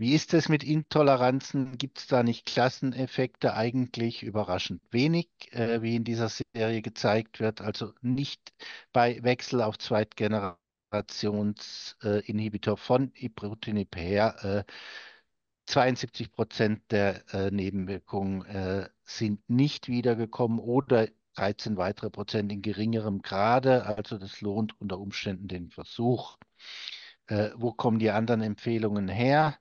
Wie ist es mit Intoleranzen? Gibt es da nicht Klasseneffekte? Eigentlich überraschend wenig, äh, wie in dieser Serie gezeigt wird. Also nicht bei Wechsel auf Zweitgenerationsinhibitor äh, von Ibrutinib her. Äh, zweiundsiebzig Prozent der äh, Nebenwirkungen äh, sind nicht wiedergekommen oder dreizehn weitere Prozent in geringerem Grade. Also das lohnt unter Umständen den Versuch. Äh, wo kommen die anderen Empfehlungen her?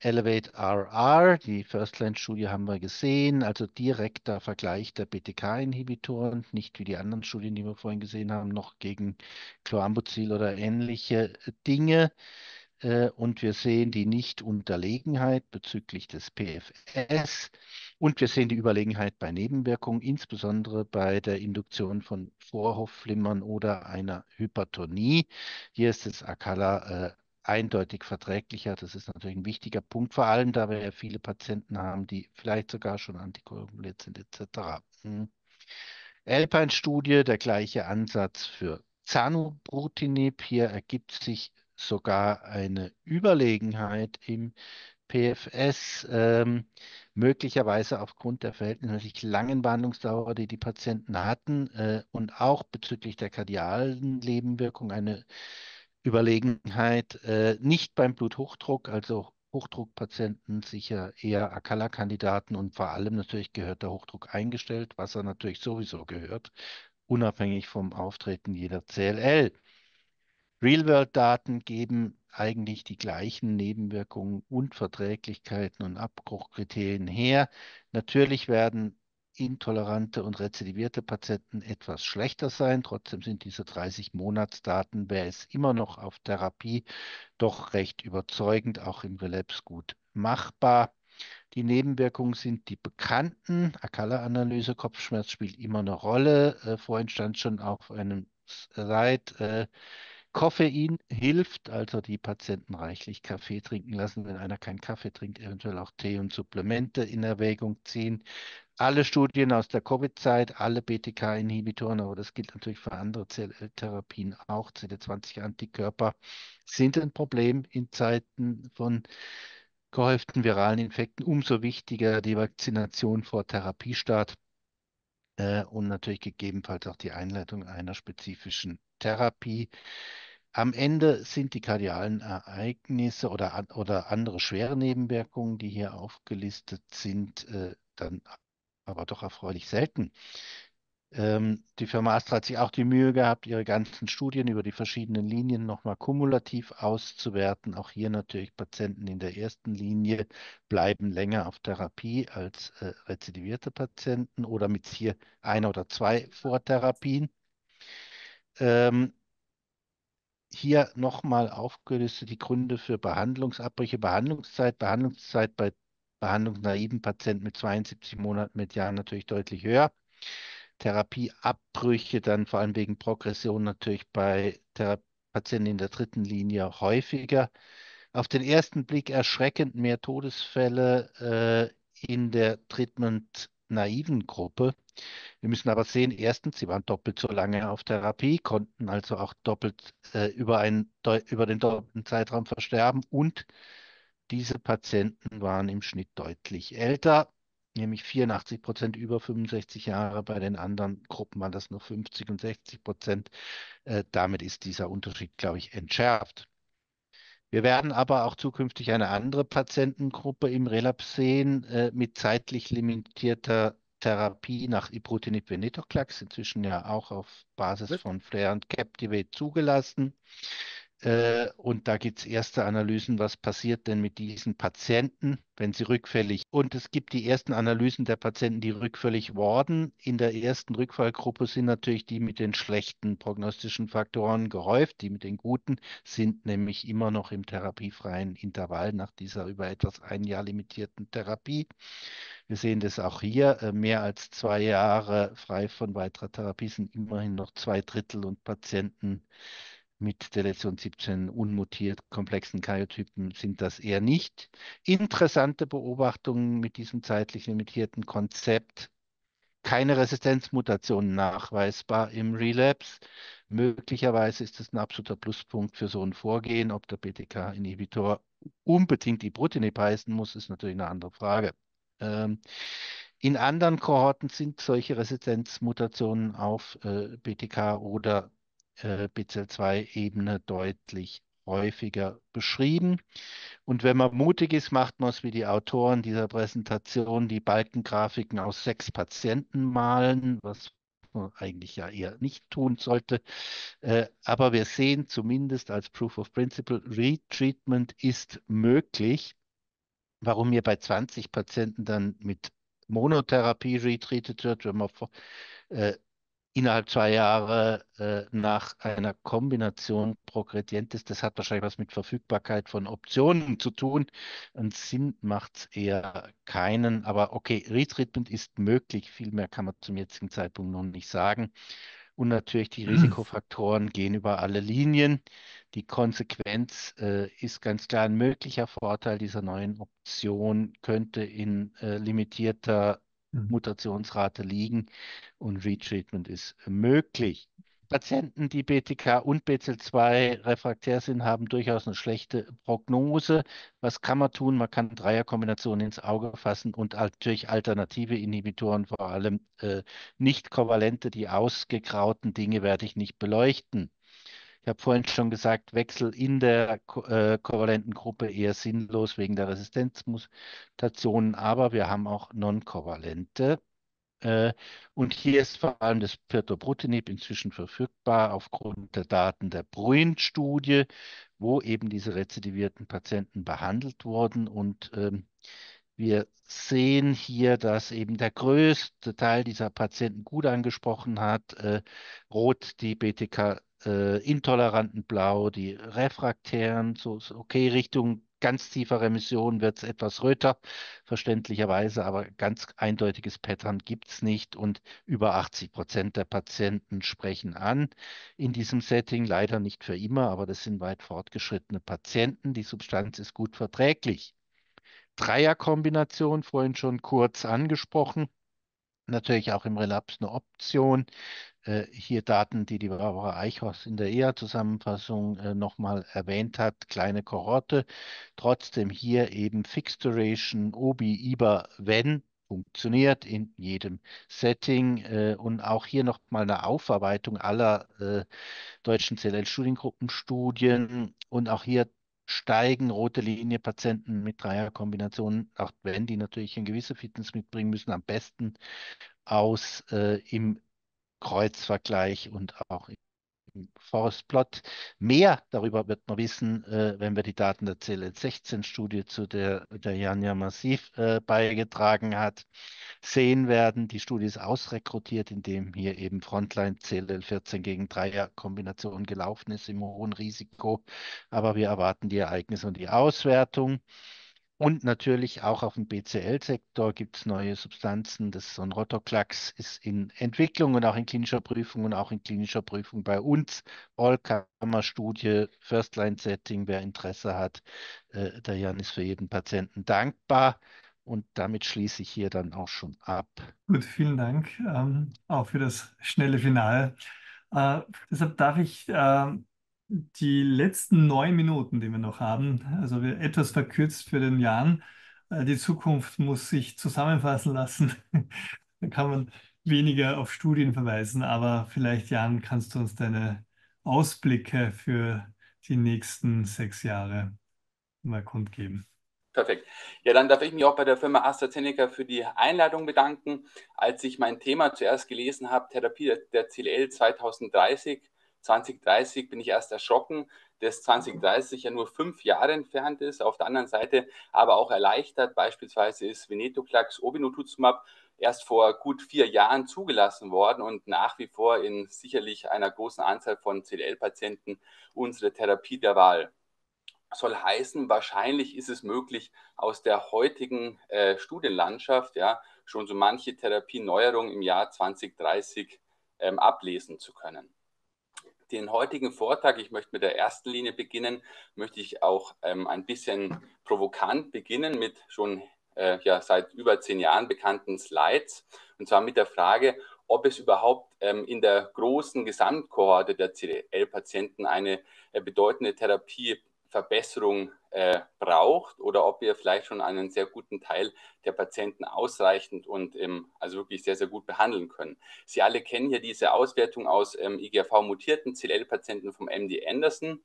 Elevate R R, die First-Line-Studie haben wir gesehen, also direkter Vergleich der B T K-Inhibitoren, nicht wie die anderen Studien, die wir vorhin gesehen haben, noch gegen Chlorambucil oder ähnliche Dinge. Und wir sehen die Nicht-Unterlegenheit bezüglich des P F S und wir sehen die Überlegenheit bei Nebenwirkungen, insbesondere bei der Induktion von Vorhofflimmern oder einer Hypertonie. Hier ist das Acala äh, eindeutig verträglicher. Das ist natürlich ein wichtiger Punkt, vor allem da wir ja viele Patienten haben, die vielleicht sogar schon antikoaguliert sind et cetera. Hm. Alpine-Studie, der gleiche Ansatz für Zanubrutinib. Hier ergibt sich sogar eine Überlegenheit im P F S, ähm, möglicherweise aufgrund der verhältnismäßig langen Behandlungsdauer, die die Patienten hatten äh, und auch bezüglich der kardialen Nebenwirkung eine Überlegenheit, äh, nicht beim Bluthochdruck, also Hochdruckpatienten, sicher eher Acala-Kandidaten und vor allem natürlich gehört der Hochdruck eingestellt, was er natürlich sowieso gehört, unabhängig vom Auftreten jeder C L L. Real-World-Daten geben eigentlich die gleichen Nebenwirkungen, Unverträglichkeiten und Abbruchkriterien her. Natürlich werden intolerante und rezidivierte Patienten etwas schlechter sein. Trotzdem sind diese dreißig Monatsdaten, wer ist immer noch auf Therapie, doch recht überzeugend, auch im Relapse gut machbar. Die Nebenwirkungen sind die bekannten. Acala-Analyse, Kopfschmerz spielt immer eine Rolle. Äh, vorhin stand schon auf einem Slide, äh, Koffein hilft, also die Patienten reichlich Kaffee trinken lassen. Wenn einer keinen Kaffee trinkt, eventuell auch Tee und Supplemente in Erwägung ziehen. Alle Studien aus der Covid-Zeit, alle B T K-Inhibitoren, aber das gilt natürlich für andere C L L-Therapien auch, C D zwanzig Antikörper, sind ein Problem in Zeiten von gehäuften viralen Infekten. Umso wichtiger die Vakzination vor Therapiestart äh, und natürlich gegebenenfalls auch die Einleitung einer spezifischen Therapie. Am Ende sind die kardialen Ereignisse oder, oder andere schwere Nebenwirkungen, die hier aufgelistet sind, äh, dann aber doch erfreulich selten. Ähm, die Firma Astra hat sich auch die Mühe gehabt, ihre ganzen Studien über die verschiedenen Linien nochmal kumulativ auszuwerten. Auch hier natürlich Patienten in der ersten Linie bleiben länger auf Therapie als äh, rezidivierte Patienten oder mit hier ein oder zwei Vortherapien. Ähm, hier nochmal aufgelistet die Gründe für Behandlungsabbrüche, Behandlungszeit, Behandlungszeit bei behandlungsnaiven Patienten mit zweiundsiebzig Monaten mit Jahren natürlich deutlich höher. Therapieabbrüche dann vor allem wegen Progression natürlich bei Thera- Patienten in der dritten Linie häufiger. Auf den ersten Blick erschreckend mehr Todesfälle äh, in der treatment-naiven Gruppe. Wir müssen aber sehen, erstens, sie waren doppelt so lange auf Therapie, konnten also auch doppelt äh, über, einen, über den doppelten Zeitraum versterben und diese Patienten waren im Schnitt deutlich älter, nämlich vierundachtzig Prozent über fünfundsechzig Jahre, bei den anderen Gruppen waren das nur fünfzig und sechzig Prozent. Äh, damit ist dieser Unterschied, glaube ich, entschärft. Wir werden aber auch zukünftig eine andere Patientengruppe im Relaps sehen äh, mit zeitlich limitierter Therapie nach Ibrutinib, Venetoclax, inzwischen ja auch auf Basis von Flair und Captivate zugelassen. Äh, und da gibt es erste Analysen, was passiert denn mit diesen Patienten, wenn sie rückfällig sind. Und es gibt die ersten Analysen der Patienten, die rückfällig wurden. In der ersten Rückfallgruppe sind natürlich die mit den schlechten prognostischen Faktoren gehäuft. Die mit den guten sind nämlich immer noch im therapiefreien Intervall nach dieser über etwas ein Jahr limitierten Therapie. Wir sehen das auch hier, mehr als zwei Jahre frei von weiterer Therapie sind immerhin noch zwei Drittel und Patienten mit der Lektion siebzehn unmutiert komplexen Karyotypen sind das eher nicht. Interessante Beobachtungen mit diesem zeitlich limitierten Konzept. Keine Resistenzmutation nachweisbar im Relapse. Möglicherweise ist es ein absoluter Pluspunkt für so ein Vorgehen. Ob der B T K-Inhibitor unbedingt Ibrutinib heißen muss, ist natürlich eine andere Frage. Ähm, In anderen Kohorten sind solche Resistenzmutationen auf äh, B T K oder äh, B C L zwei Ebene deutlich häufiger beschrieben. Und wenn man mutig ist, macht man es wie die Autoren dieser Präsentation, die Balkengrafiken aus sechs Patienten malen, was man eigentlich ja eher nicht tun sollte. Aber wir sehen zumindest als Proof of Principle, Retreatment ist möglich. Warum hier bei zwanzig Patienten dann mit Monotherapie retreatet wird, wenn man äh, innerhalb zwei Jahre äh, nach einer Kombination progredient ist, das hat wahrscheinlich was mit Verfügbarkeit von Optionen zu tun. Und Sinn macht es eher keinen. Aber okay, Retreatment ist möglich. Viel mehr kann man zum jetzigen Zeitpunkt noch nicht sagen. Und natürlich die Risikofaktoren gehen über alle Linien. Die Konsequenz äh, ist ganz klar, ein möglicher Vorteil dieser neuen Option könnte in äh, limitierter Mutationsrate liegen und Retreatment ist möglich. Patienten, die B T K und B C L zwei refraktär sind, haben durchaus eine schlechte Prognose. Was kann man tun? Man kann Dreierkombinationen ins Auge fassen und natürlich alternative Inhibitoren, vor allem äh, nicht kovalente, die ausgegrauten Dinge werde ich nicht beleuchten. Ich habe vorhin schon gesagt, Wechsel in der ko äh, kovalenten Gruppe eher sinnlos wegen der Resistenzmutationen, aber wir haben auch non-kovalente. Und hier ist vor allem das Pirtobrutinib inzwischen verfügbar aufgrund der Daten der Bruin-Studie, wo eben diese rezidivierten Patienten behandelt wurden. Und ähm, wir sehen hier, dass eben der größte Teil dieser Patienten gut angesprochen hat. Äh, rot die B T K-intoleranten, äh, blau die refraktären, so ist okay, Richtung ganz tiefer Remission wird es etwas röter, verständlicherweise, aber ganz eindeutiges Pattern gibt es nicht und über achtzig Prozent der Patienten sprechen an in diesem Setting, leider nicht für immer, aber das sind weit fortgeschrittene Patienten, die Substanz ist gut verträglich. Dreierkombination, vorhin schon kurz angesprochen, natürlich auch im Relaps eine Option. Hier Daten, die die Barbara Eichhorst in der E A-Zusammenfassung nochmal erwähnt hat, kleine Kohorte. Trotzdem hier eben Fixed Duration, Obi, I B A, wenn, funktioniert in jedem Setting. Und auch hier nochmal eine Aufarbeitung aller deutschen C L L-Studiengruppenstudien. Und auch hier steigen rote Linie Patienten mit Dreierkombinationen, auch wenn die natürlich eine gewisse Fitness mitbringen müssen, am besten aus äh, im Kreuzvergleich und auch im Forestplot. Mehr darüber wird man wissen, äh, wenn wir die Daten der C L L sechzehn Studie, zu der der Janja massiv äh, beigetragen hat, sehen werden. Die Studie ist ausrekrutiert, indem hier eben Frontline C L L vierzehn gegen Dreierkombination gelaufen ist, im hohen Risiko. Aber wir erwarten die Ereignisse und die Auswertung. Und natürlich auch auf dem B C L-Sektor gibt es neue Substanzen. Das Sonrotoclax ist in Entwicklung und auch in klinischer Prüfung und auch in klinischer Prüfung bei uns. All-Kammer-Studie, First-Line-Setting, wer Interesse hat, äh, der Jan ist für jeden Patienten dankbar. Und damit schließe ich hier dann auch schon ab. Gut, vielen Dank ähm, auch für das schnelle Finale. Äh, deshalb darf ich... Äh, die letzten neun Minuten, die wir noch haben, also wir etwas verkürzt für den Jan. Die Zukunft muss sich zusammenfassen lassen. Da kann man weniger auf Studien verweisen, aber vielleicht, Jan, kannst du uns deine Ausblicke für die nächsten sechs Jahre mal kundgeben. Perfekt. Ja, dann darf ich mich auch bei der Firma AstraZeneca für die Einladung bedanken. Als ich mein Thema zuerst gelesen habe, Therapie der C L L zwanzig dreißig, bin ich erst erschrocken, dass zwanzig dreißig ja nur fünf Jahre entfernt ist. Auf der anderen Seite aber auch erleichtert. Beispielsweise ist Venetoclax, Obinutuzumab erst vor gut vier Jahren zugelassen worden und nach wie vor in sicherlich einer großen Anzahl von C L L-Patienten unsere Therapie der Wahl. Soll heißen, wahrscheinlich ist es möglich, aus der heutigen äh, Studienlandschaft ja schon so manche Therapieneuerung im Jahr zwanzig dreißig ähm, ablesen zu können. Den heutigen Vortrag, ich möchte mit der ersten Linie beginnen, möchte ich auch ähm, ein bisschen provokant beginnen mit schon äh, ja, seit über zehn Jahren bekannten Slides. Und zwar mit der Frage, ob es überhaupt ähm, in der großen Gesamtkohorte der C L L-Patienten eine äh, bedeutende Therapieverbesserung äh, braucht oder ob wir vielleicht schon einen sehr guten Teil der Patienten ausreichend und ähm, also wirklich sehr, sehr gut behandeln können. Sie alle kennen hier diese Auswertung aus ähm, I G H V-mutierten C L L-Patienten vom M D Anderson.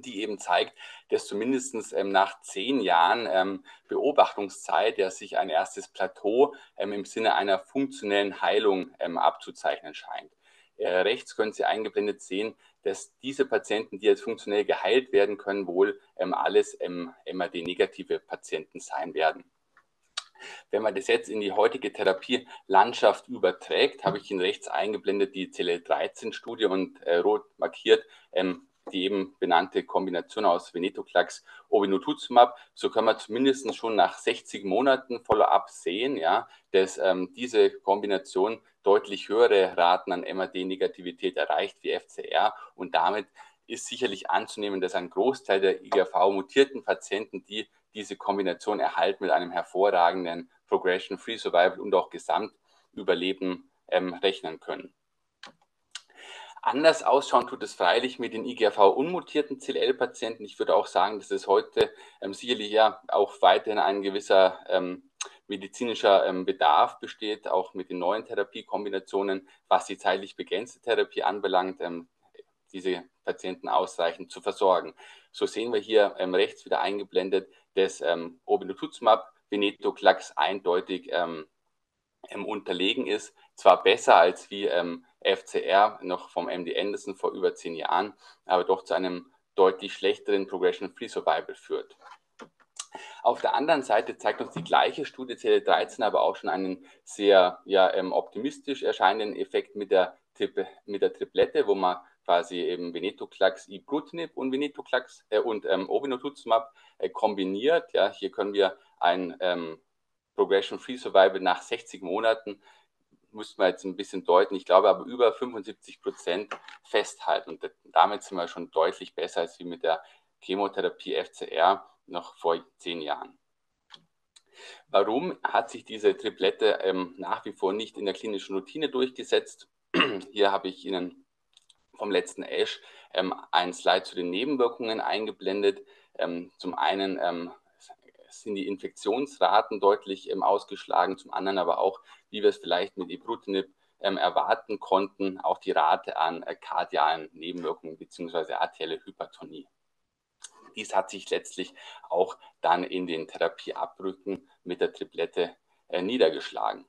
die eben zeigt, dass zumindest ähm, nach zehn Jahren ähm, Beobachtungszeit ja sich ein erstes Plateau ähm, im Sinne einer funktionellen Heilung ähm, abzuzeichnen scheint. Äh, rechts können Sie eingeblendet sehen, dass diese Patienten, die jetzt funktionell geheilt werden können, wohl ähm, alles ähm, M R D-negative Patienten sein werden. Wenn man das jetzt in die heutige Therapielandschaft überträgt, habe ich Ihnen rechts eingeblendet die C L L dreizehn Studie und äh, rot markiert, ähm, die eben benannte Kombination aus Venetoclax, Obinutuzumab. So kann man zumindest schon nach sechzig Monaten Follow-up sehen, ja, dass ähm, diese Kombination deutlich höhere Raten an M R D-Negativität erreicht wie F C R, und damit ist sicherlich anzunehmen, dass ein Großteil der I G H V-mutierten Patienten, die diese Kombination erhalten, mit einem hervorragenden Progression-Free Survival und auch Gesamtüberleben ähm, rechnen können. Anders ausschauen tut es freilich mit den I G H V-unmutierten C L L-Patienten. Ich würde auch sagen, dass es heute ähm, sicherlich ja auch weiterhin ein gewisser ähm, medizinischer ähm, Bedarf besteht, auch mit den neuen Therapiekombinationen, was die zeitlich begrenzte Therapie anbelangt, ähm, diese Patienten ausreichend zu versorgen. So sehen wir hier ähm, rechts wieder eingeblendet, dass ähm, Obinutuzumab Venetoclax eindeutig ähm, ähm, unterlegen ist, zwar besser als wie ähm, F C R noch vom M D Anderson vor über zehn Jahren, aber doch zu einem deutlich schlechteren Progression-Free Survival führt. Auf der anderen Seite zeigt uns die gleiche Studie C L L dreizehn aber auch schon einen sehr ja, ähm, optimistisch erscheinenden Effekt mit der, mit der Triplette, wo man quasi eben Venetoclax, Ibrutinib und Venetoclax äh, und ähm, Obinutuzumab äh, kombiniert. Ja, hier können wir ein ähm, Progression-Free Survival nach sechzig Monaten, müssten wir jetzt ein bisschen deuten, ich glaube aber über fünfundsiebzig Prozent festhalten. Und damit sind wir schon deutlich besser als wie mit der Chemotherapie F C R noch vor zehn Jahren. Warum hat sich diese Triplette ähm, nach wie vor nicht in der klinischen Routine durchgesetzt? Hier habe ich Ihnen vom letzten ASH ähm, einen Slide zu den Nebenwirkungen eingeblendet. Ähm, zum einen ähm, sind die Infektionsraten deutlich ähm, ausgeschlagen, zum anderen aber auch, wie wir es vielleicht mit Ibrutinib ähm, erwarten konnten, auch die Rate an äh, kardialen Nebenwirkungen bzw. arterielle Hypertonie. Dies hat sich letztlich auch dann in den Therapieabrücken mit der Triplette äh, niedergeschlagen.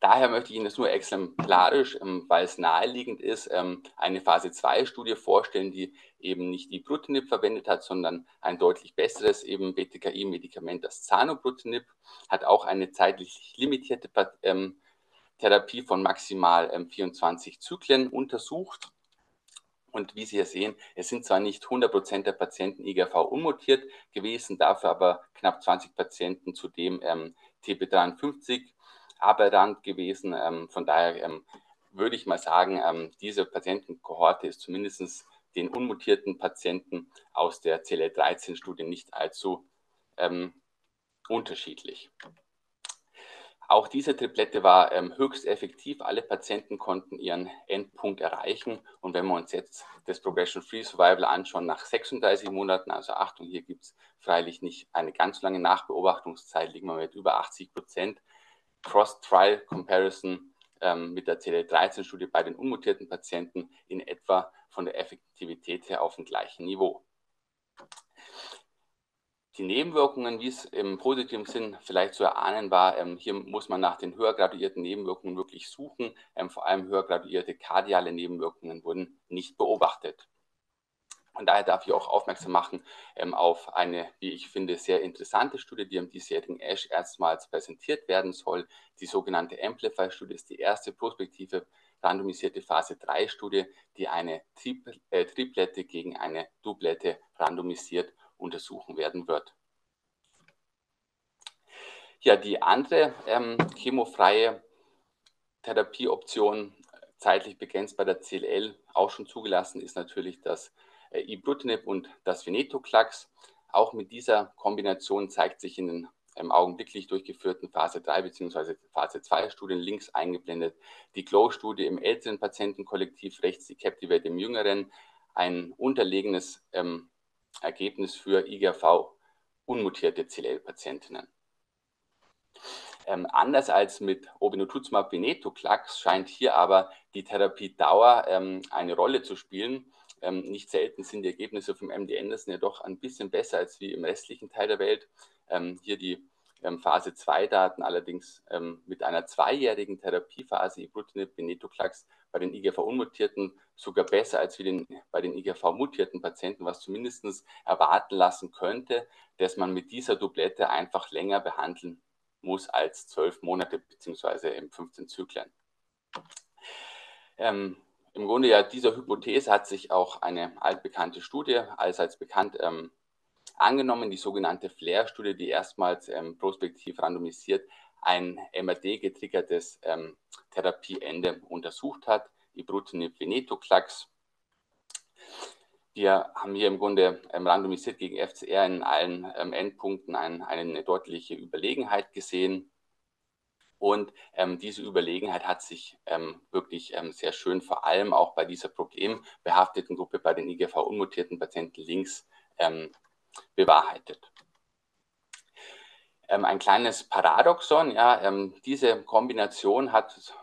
Daher möchte ich Ihnen das nur exemplarisch, ähm, weil es naheliegend ist, ähm, eine Phase zwei Studie vorstellen, die eben nicht Ibrutinib verwendet hat, sondern ein deutlich besseres eben B T K I-Medikament, das Zanubrutinib, hat auch eine zeitlich limitierte ähm, Therapie von maximal ähm, vierundzwanzig Zyklen untersucht. Und wie Sie hier sehen, es sind zwar nicht hundert Prozent der Patienten I G H V unmutiert gewesen, dafür aber knapp zwanzig Patienten zudem ähm, T P dreiundfünfzig aberrant gewesen. Ähm, von daher ähm, würde ich mal sagen, ähm, diese Patientenkohorte ist zumindest den unmutierten Patienten aus der C L L dreizehn Studie nicht allzu ähm, unterschiedlich. Auch diese Triplette war ähm, höchst effektiv. Alle Patienten konnten ihren Endpunkt erreichen. Und wenn wir uns jetzt das Progression-Free Survival anschauen nach sechsunddreißig Monaten, also Achtung, hier gibt es freilich nicht eine ganz lange Nachbeobachtungszeit, liegen wir mit über achtzig Prozent. Cross-Trial-Comparison ähm, mit der C L L dreizehn Studie bei den unmutierten Patienten in etwa von der Effektivität her auf dem gleichen Niveau. Die Nebenwirkungen, wie es im positiven Sinn vielleicht zu erahnen war, ähm, hier muss man nach den höher graduierten Nebenwirkungen wirklich suchen. Ähm, vor allem höher graduierte kardiale Nebenwirkungen wurden nicht beobachtet. Und daher darf ich auch aufmerksam machen ähm, auf eine, wie ich finde, sehr interessante Studie, die am diesjährigen ASH erstmals präsentiert werden soll. Die sogenannte Amplify-Studie ist die erste prospektive randomisierte Phase drei Studie, die eine Tripl äh, Triplette gegen eine Doublette randomisiert untersuchen werden wird. Ja, die andere ähm, chemofreie Therapieoption, zeitlich begrenzt bei der C L L, auch schon zugelassen, ist natürlich das äh, Ibrutinib und das Venetoclax. Auch mit dieser Kombination zeigt sich in den ähm, augenblicklich durchgeführten Phase drei bzw. Phase zwei Studien links eingeblendet die G L O W-Studie im älteren Patientenkollektiv, rechts die Captivate im jüngeren, ein unterlegenes ähm, Ergebnis für I G H V-unmutierte C L L-Patientinnen. Ähm, anders als mit Obinutuzumab Venetoclax scheint hier aber die Therapiedauer ähm, eine Rolle zu spielen. Ähm, nicht selten sind die Ergebnisse vom M D Anderson ja doch ein bisschen besser als wie im restlichen Teil der Welt. Ähm, hier die ähm, Phase zwei Daten allerdings ähm, mit einer zweijährigen Therapiephase Ibrutinib, Venetoclax bei den I G H V-unmutierten sogar besser als wie den, bei den I G H V-mutierten Patienten, was zumindest erwarten lassen könnte, dass man mit dieser Doublette einfach länger behandeln muss als zwölf Monate beziehungsweise eben fünfzehn Zyklen. Ähm, Im Grunde ja dieser Hypothese hat sich auch eine altbekannte Studie, allseits bekannt, ähm, angenommen, die sogenannte Flair-Studie, die erstmals ähm, prospektiv randomisiert ein M R D-getriggertes ähm, Therapieende untersucht hat, Ibrutinib Venetoclax. Wir haben hier im Grunde ähm, randomisiert gegen F C R in allen ähm, Endpunkten ein, eine deutliche Überlegenheit gesehen. Und ähm, diese Überlegenheit hat sich ähm, wirklich ähm, sehr schön, vor allem auch bei dieser problembehafteten Gruppe, bei den I G H V-unmutierten Patienten links, ähm, bewahrheitet. Ähm, ein kleines Paradoxon, ja, ähm, diese Kombination hat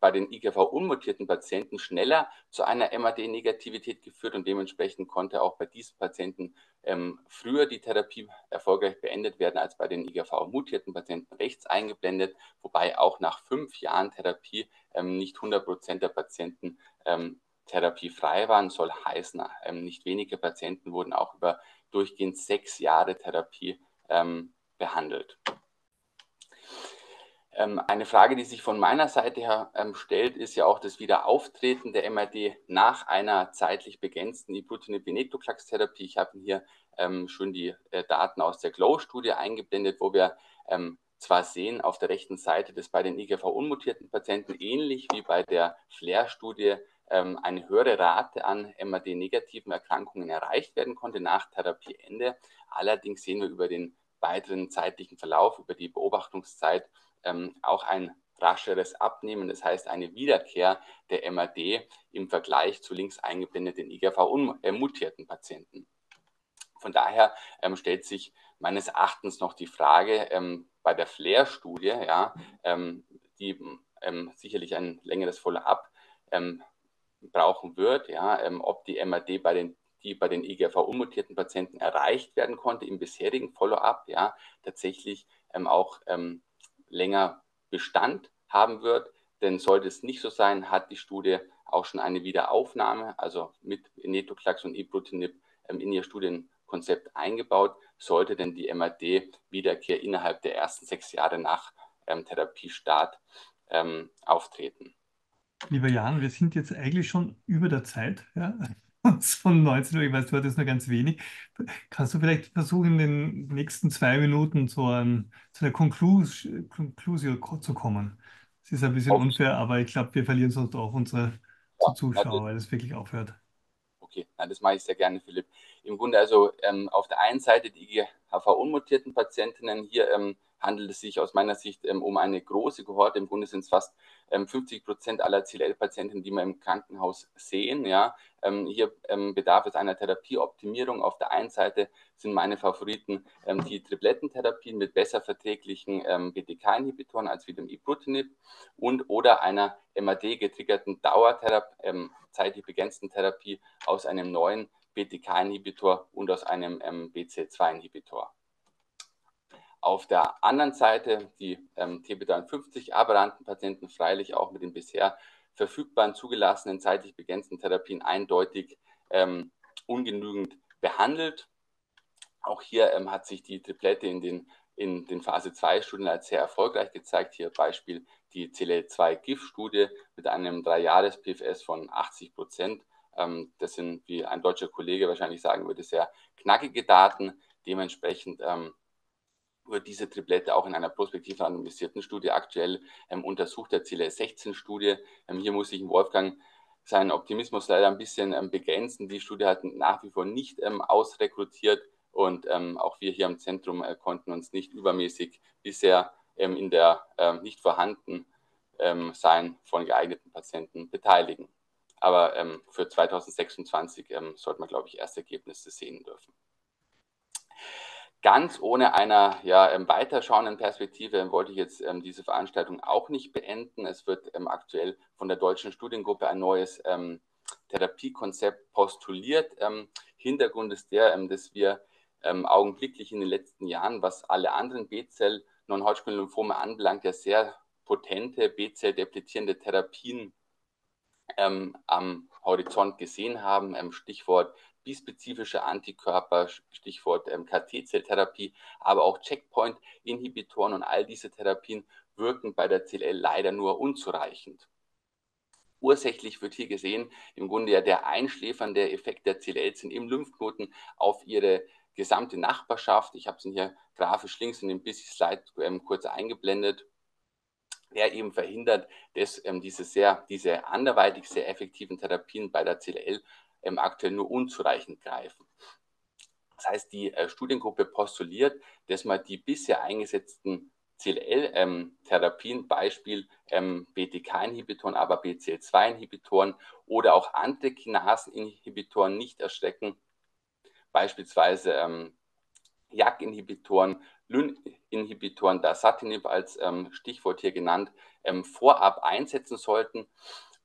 bei den I G H V-unmutierten Patienten schneller zu einer M R D-Negativität geführt und dementsprechend konnte auch bei diesen Patienten ähm, früher die Therapie erfolgreich beendet werden als bei den I G H V-mutierten Patienten, rechts eingeblendet, wobei auch nach fünf Jahren Therapie ähm, nicht hundert Prozent der Patienten ähm, therapiefrei waren, soll heißen, ähm, nicht wenige Patienten wurden auch über durchgehend sechs Jahre Therapie ähm, behandelt. Eine Frage, die sich von meiner Seite her stellt, ist ja auch das Wiederauftreten der M R D nach einer zeitlich begrenzten Ibrutinib-Venetoclax-Therapie. Ich habe hier schon die Daten aus der Glow-Studie eingeblendet, wo wir zwar sehen auf der rechten Seite, dass bei den I G H V-unmutierten Patienten ähnlich wie bei der Flair-Studie eine höhere Rate an M R D-negativen Erkrankungen erreicht werden konnte nach Therapieende. Allerdings sehen wir über den weiteren zeitlichen Verlauf, über die Beobachtungszeit, Ähm, auch ein rascheres Abnehmen, das heißt eine Wiederkehr der M R D im Vergleich zu links eingeblendeten I G H V-mutierten Patienten. Von daher ähm, stellt sich meines Erachtens noch die Frage ähm, bei der Flair-Studie, ja, ähm, die ähm, sicherlich ein längeres Follow-up ähm, brauchen wird, ja, ähm, ob die M R D bei den die bei den I G H V-unmutierten Patienten erreicht werden konnte im bisherigen Follow-up, ja, tatsächlich ähm, auch ähm, länger Bestand haben wird, denn sollte es nicht so sein, hat die Studie auch schon eine Wiederaufnahme, also mit Venetoclax und Ibrutinib ähm, in ihr Studienkonzept eingebaut, sollte denn die M R D-Wiederkehr innerhalb der ersten sechs Jahre nach ähm, Therapiestart ähm, auftreten. Lieber Jan, wir sind jetzt eigentlich schon über der Zeit, ja? Von neunzehn Uhr, ich weiß, du hattest nur ganz wenig. Kannst du vielleicht versuchen, in den nächsten zwei Minuten zu, um, zu einer Konklusion zu kommen? Es ist ein bisschen okay. Unfair, aber ich glaube, wir verlieren sonst auch unsere ja, Zuschauer, das weil das wirklich aufhört. Okay, na, das mache ich sehr gerne, Philipp. Im Grunde also ähm, auf der einen Seite die I G H V-unmutierten Patientinnen. Hier ähm, handelt es sich aus meiner Sicht ähm, um eine große Kohorte. Im Grunde sind es fast ähm, fünfzig Prozent aller C L L-Patienten, die wir im Krankenhaus sehen. Ja. Ähm, hier ähm, bedarf es einer Therapieoptimierung. Auf der einen Seite sind meine Favoriten ähm, die Triplettentherapien mit besser verträglichen ähm, B T K-Inhibitoren als wie dem Ibrutinib und oder einer M R D-getriggerten Dauertherapie, ähm, zeitlich begrenzten Therapie aus einem neuen B T K-Inhibitor und aus einem ähm, B C zwei-Inhibitor. Auf der anderen Seite die ähm, T P dreiundfünfzig-aberranten Patienten freilich auch mit den bisher verfügbaren, zugelassenen, zeitlich begrenzten Therapien eindeutig ähm, ungenügend behandelt. Auch hier ähm, hat sich die Triplette in den, in den Phase zwei Studien als sehr erfolgreich gezeigt. Hier Beispiel die C L L zwei G I F-Studie mit einem drei Jahres P F S von achtzig Prozent. Ähm, das sind, wie ein deutscher Kollege wahrscheinlich sagen würde, sehr knackige Daten. Dementsprechend ähm, wird diese Triplette auch in einer prospektiv randomisierten Studie aktuell ähm, untersucht, der C L L sechzehn Studie. Ähm, hier muss ich Wolfgang seinen Optimismus leider ein bisschen ähm, begrenzen. Die Studie hat nach wie vor nicht ähm, ausrekrutiert und ähm, auch wir hier im Zentrum äh, konnten uns nicht übermäßig bisher ähm, in der äh, nicht vorhanden ähm, sein von geeigneten Patienten beteiligen. Aber ähm, für zweitausendsechsundzwanzig ähm, sollte man, glaube ich, erste Ergebnisse sehen dürfen. Ganz ohne einer ja, ähm, weiterschauenden Perspektive ähm, wollte ich jetzt ähm, diese Veranstaltung auch nicht beenden. Es wird ähm, aktuell von der deutschen Studiengruppe ein neues ähm, Therapiekonzept postuliert. Ähm, Hintergrund ist der, ähm, dass wir ähm, augenblicklich in den letzten Jahren, was alle anderen B-Zell-Non-Hodgkin-Lymphome anbelangt, ja sehr potente B-Zell-depletierende Therapien ähm, am Horizont gesehen haben. Ähm, Stichwort bispezifische Antikörper, Stichwort ähm, K T-Zelltherapie, aber auch Checkpoint-Inhibitoren, und all diese Therapien wirken bei der C L L leider nur unzureichend. Ursächlich wird hier gesehen, im Grunde ja der einschläfernde Effekt der C L Ls sind im Lymphknoten auf ihre gesamte Nachbarschaft. Ich habe es hier grafisch links in dem Busy-Slide ähm, kurz eingeblendet, der eben verhindert, dass ähm, diese, sehr, diese anderweitig sehr effektiven Therapien bei der C L L ähm, aktuell nur unzureichend greifen. Das heißt, die äh, Studiengruppe postuliert, dass man die bisher eingesetzten C L L-Therapien, ähm, Beispiel ähm, B T K-Inhibitoren, aber B C L zwei Inhibitoren oder auch andere Kinasen-Inhibitoren nicht erschrecken, beispielsweise ähm, JAK-Inhibitoren, Lyn-Inhibitoren, Dasatinib als ähm, Stichwort hier genannt, ähm, vorab einsetzen sollten,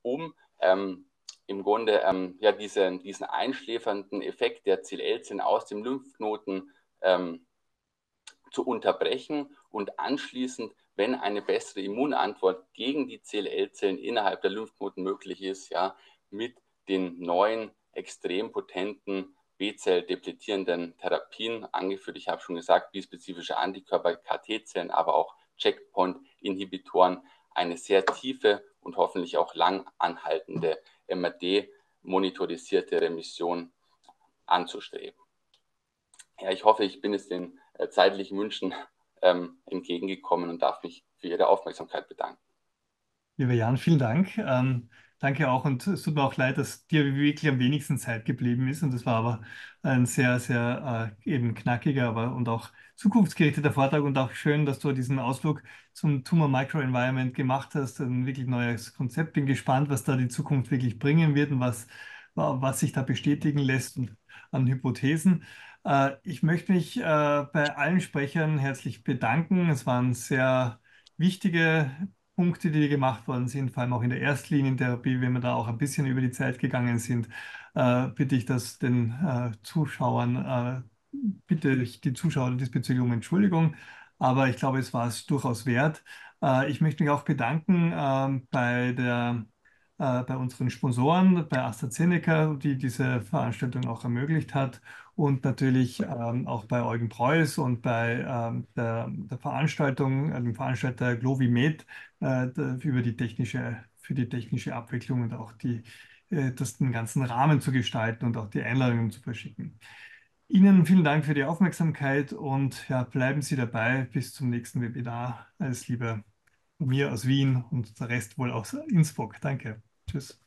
um ähm, im Grunde ähm, ja, diese, diesen einschläfernden Effekt der C L L aus dem Lymphknoten ähm, zu unterbrechen und anschließend, wenn eine bessere Immunantwort gegen die C L L-Zellen innerhalb der Lymphknoten möglich ist, ja, mit den neuen, extrem potenten B-Zell-depletierenden Therapien, angeführt, ich habe schon gesagt, bispezifische Antikörper, K T-Zellen, aber auch Checkpoint-Inhibitoren, eine sehr tiefe und hoffentlich auch lang anhaltende M R D-monitorisierte Remission anzustreben. Ja, ich hoffe, ich bin jetzt den äh, zeitlichen Wünschen ähm, entgegengekommen und darf mich für Ihre Aufmerksamkeit bedanken. Lieber Jan, vielen Dank. Ähm, danke auch, und es tut mir auch leid, dass dir wirklich am wenigsten Zeit geblieben ist, und das war aber ein sehr, sehr äh, eben knackiger aber und auch zukunftsgerichteter Vortrag, und auch schön, dass du diesen Ausflug zum Tumor Microenvironment gemacht hast. Ein wirklich neues Konzept. Bin gespannt, was da die Zukunft wirklich bringen wird und was, was sich da bestätigen lässt und an Hypothesen. Ich möchte mich bei allen Sprechern herzlich bedanken. Es waren sehr wichtige Punkte, die gemacht worden sind, vor allem auch in der Erstlinientherapie. Wenn wir da auch ein bisschen über die Zeit gegangen sind, bitte ich das den Zuschauern, bitte die Zuschauer diesbezüglich um Entschuldigung. Aber ich glaube, es war es durchaus wert. Ich möchte mich auch bedanken bei der bei unseren Sponsoren, bei AstraZeneca, die diese Veranstaltung auch ermöglicht hat, und natürlich ähm, auch bei Eugen Preuß und bei ähm, der, der Veranstaltung, äh, dem Veranstalter Glovimed, äh, über die technische, für die technische Abwicklung und auch die, äh, das, den ganzen Rahmen zu gestalten und auch die Einladungen zu verschicken. Ihnen vielen Dank für die Aufmerksamkeit, und ja, bleiben Sie dabei bis zum nächsten Webinar. Alles Liebe von mir aus Wien und der Rest wohl aus Innsbruck. Danke. Tschüss.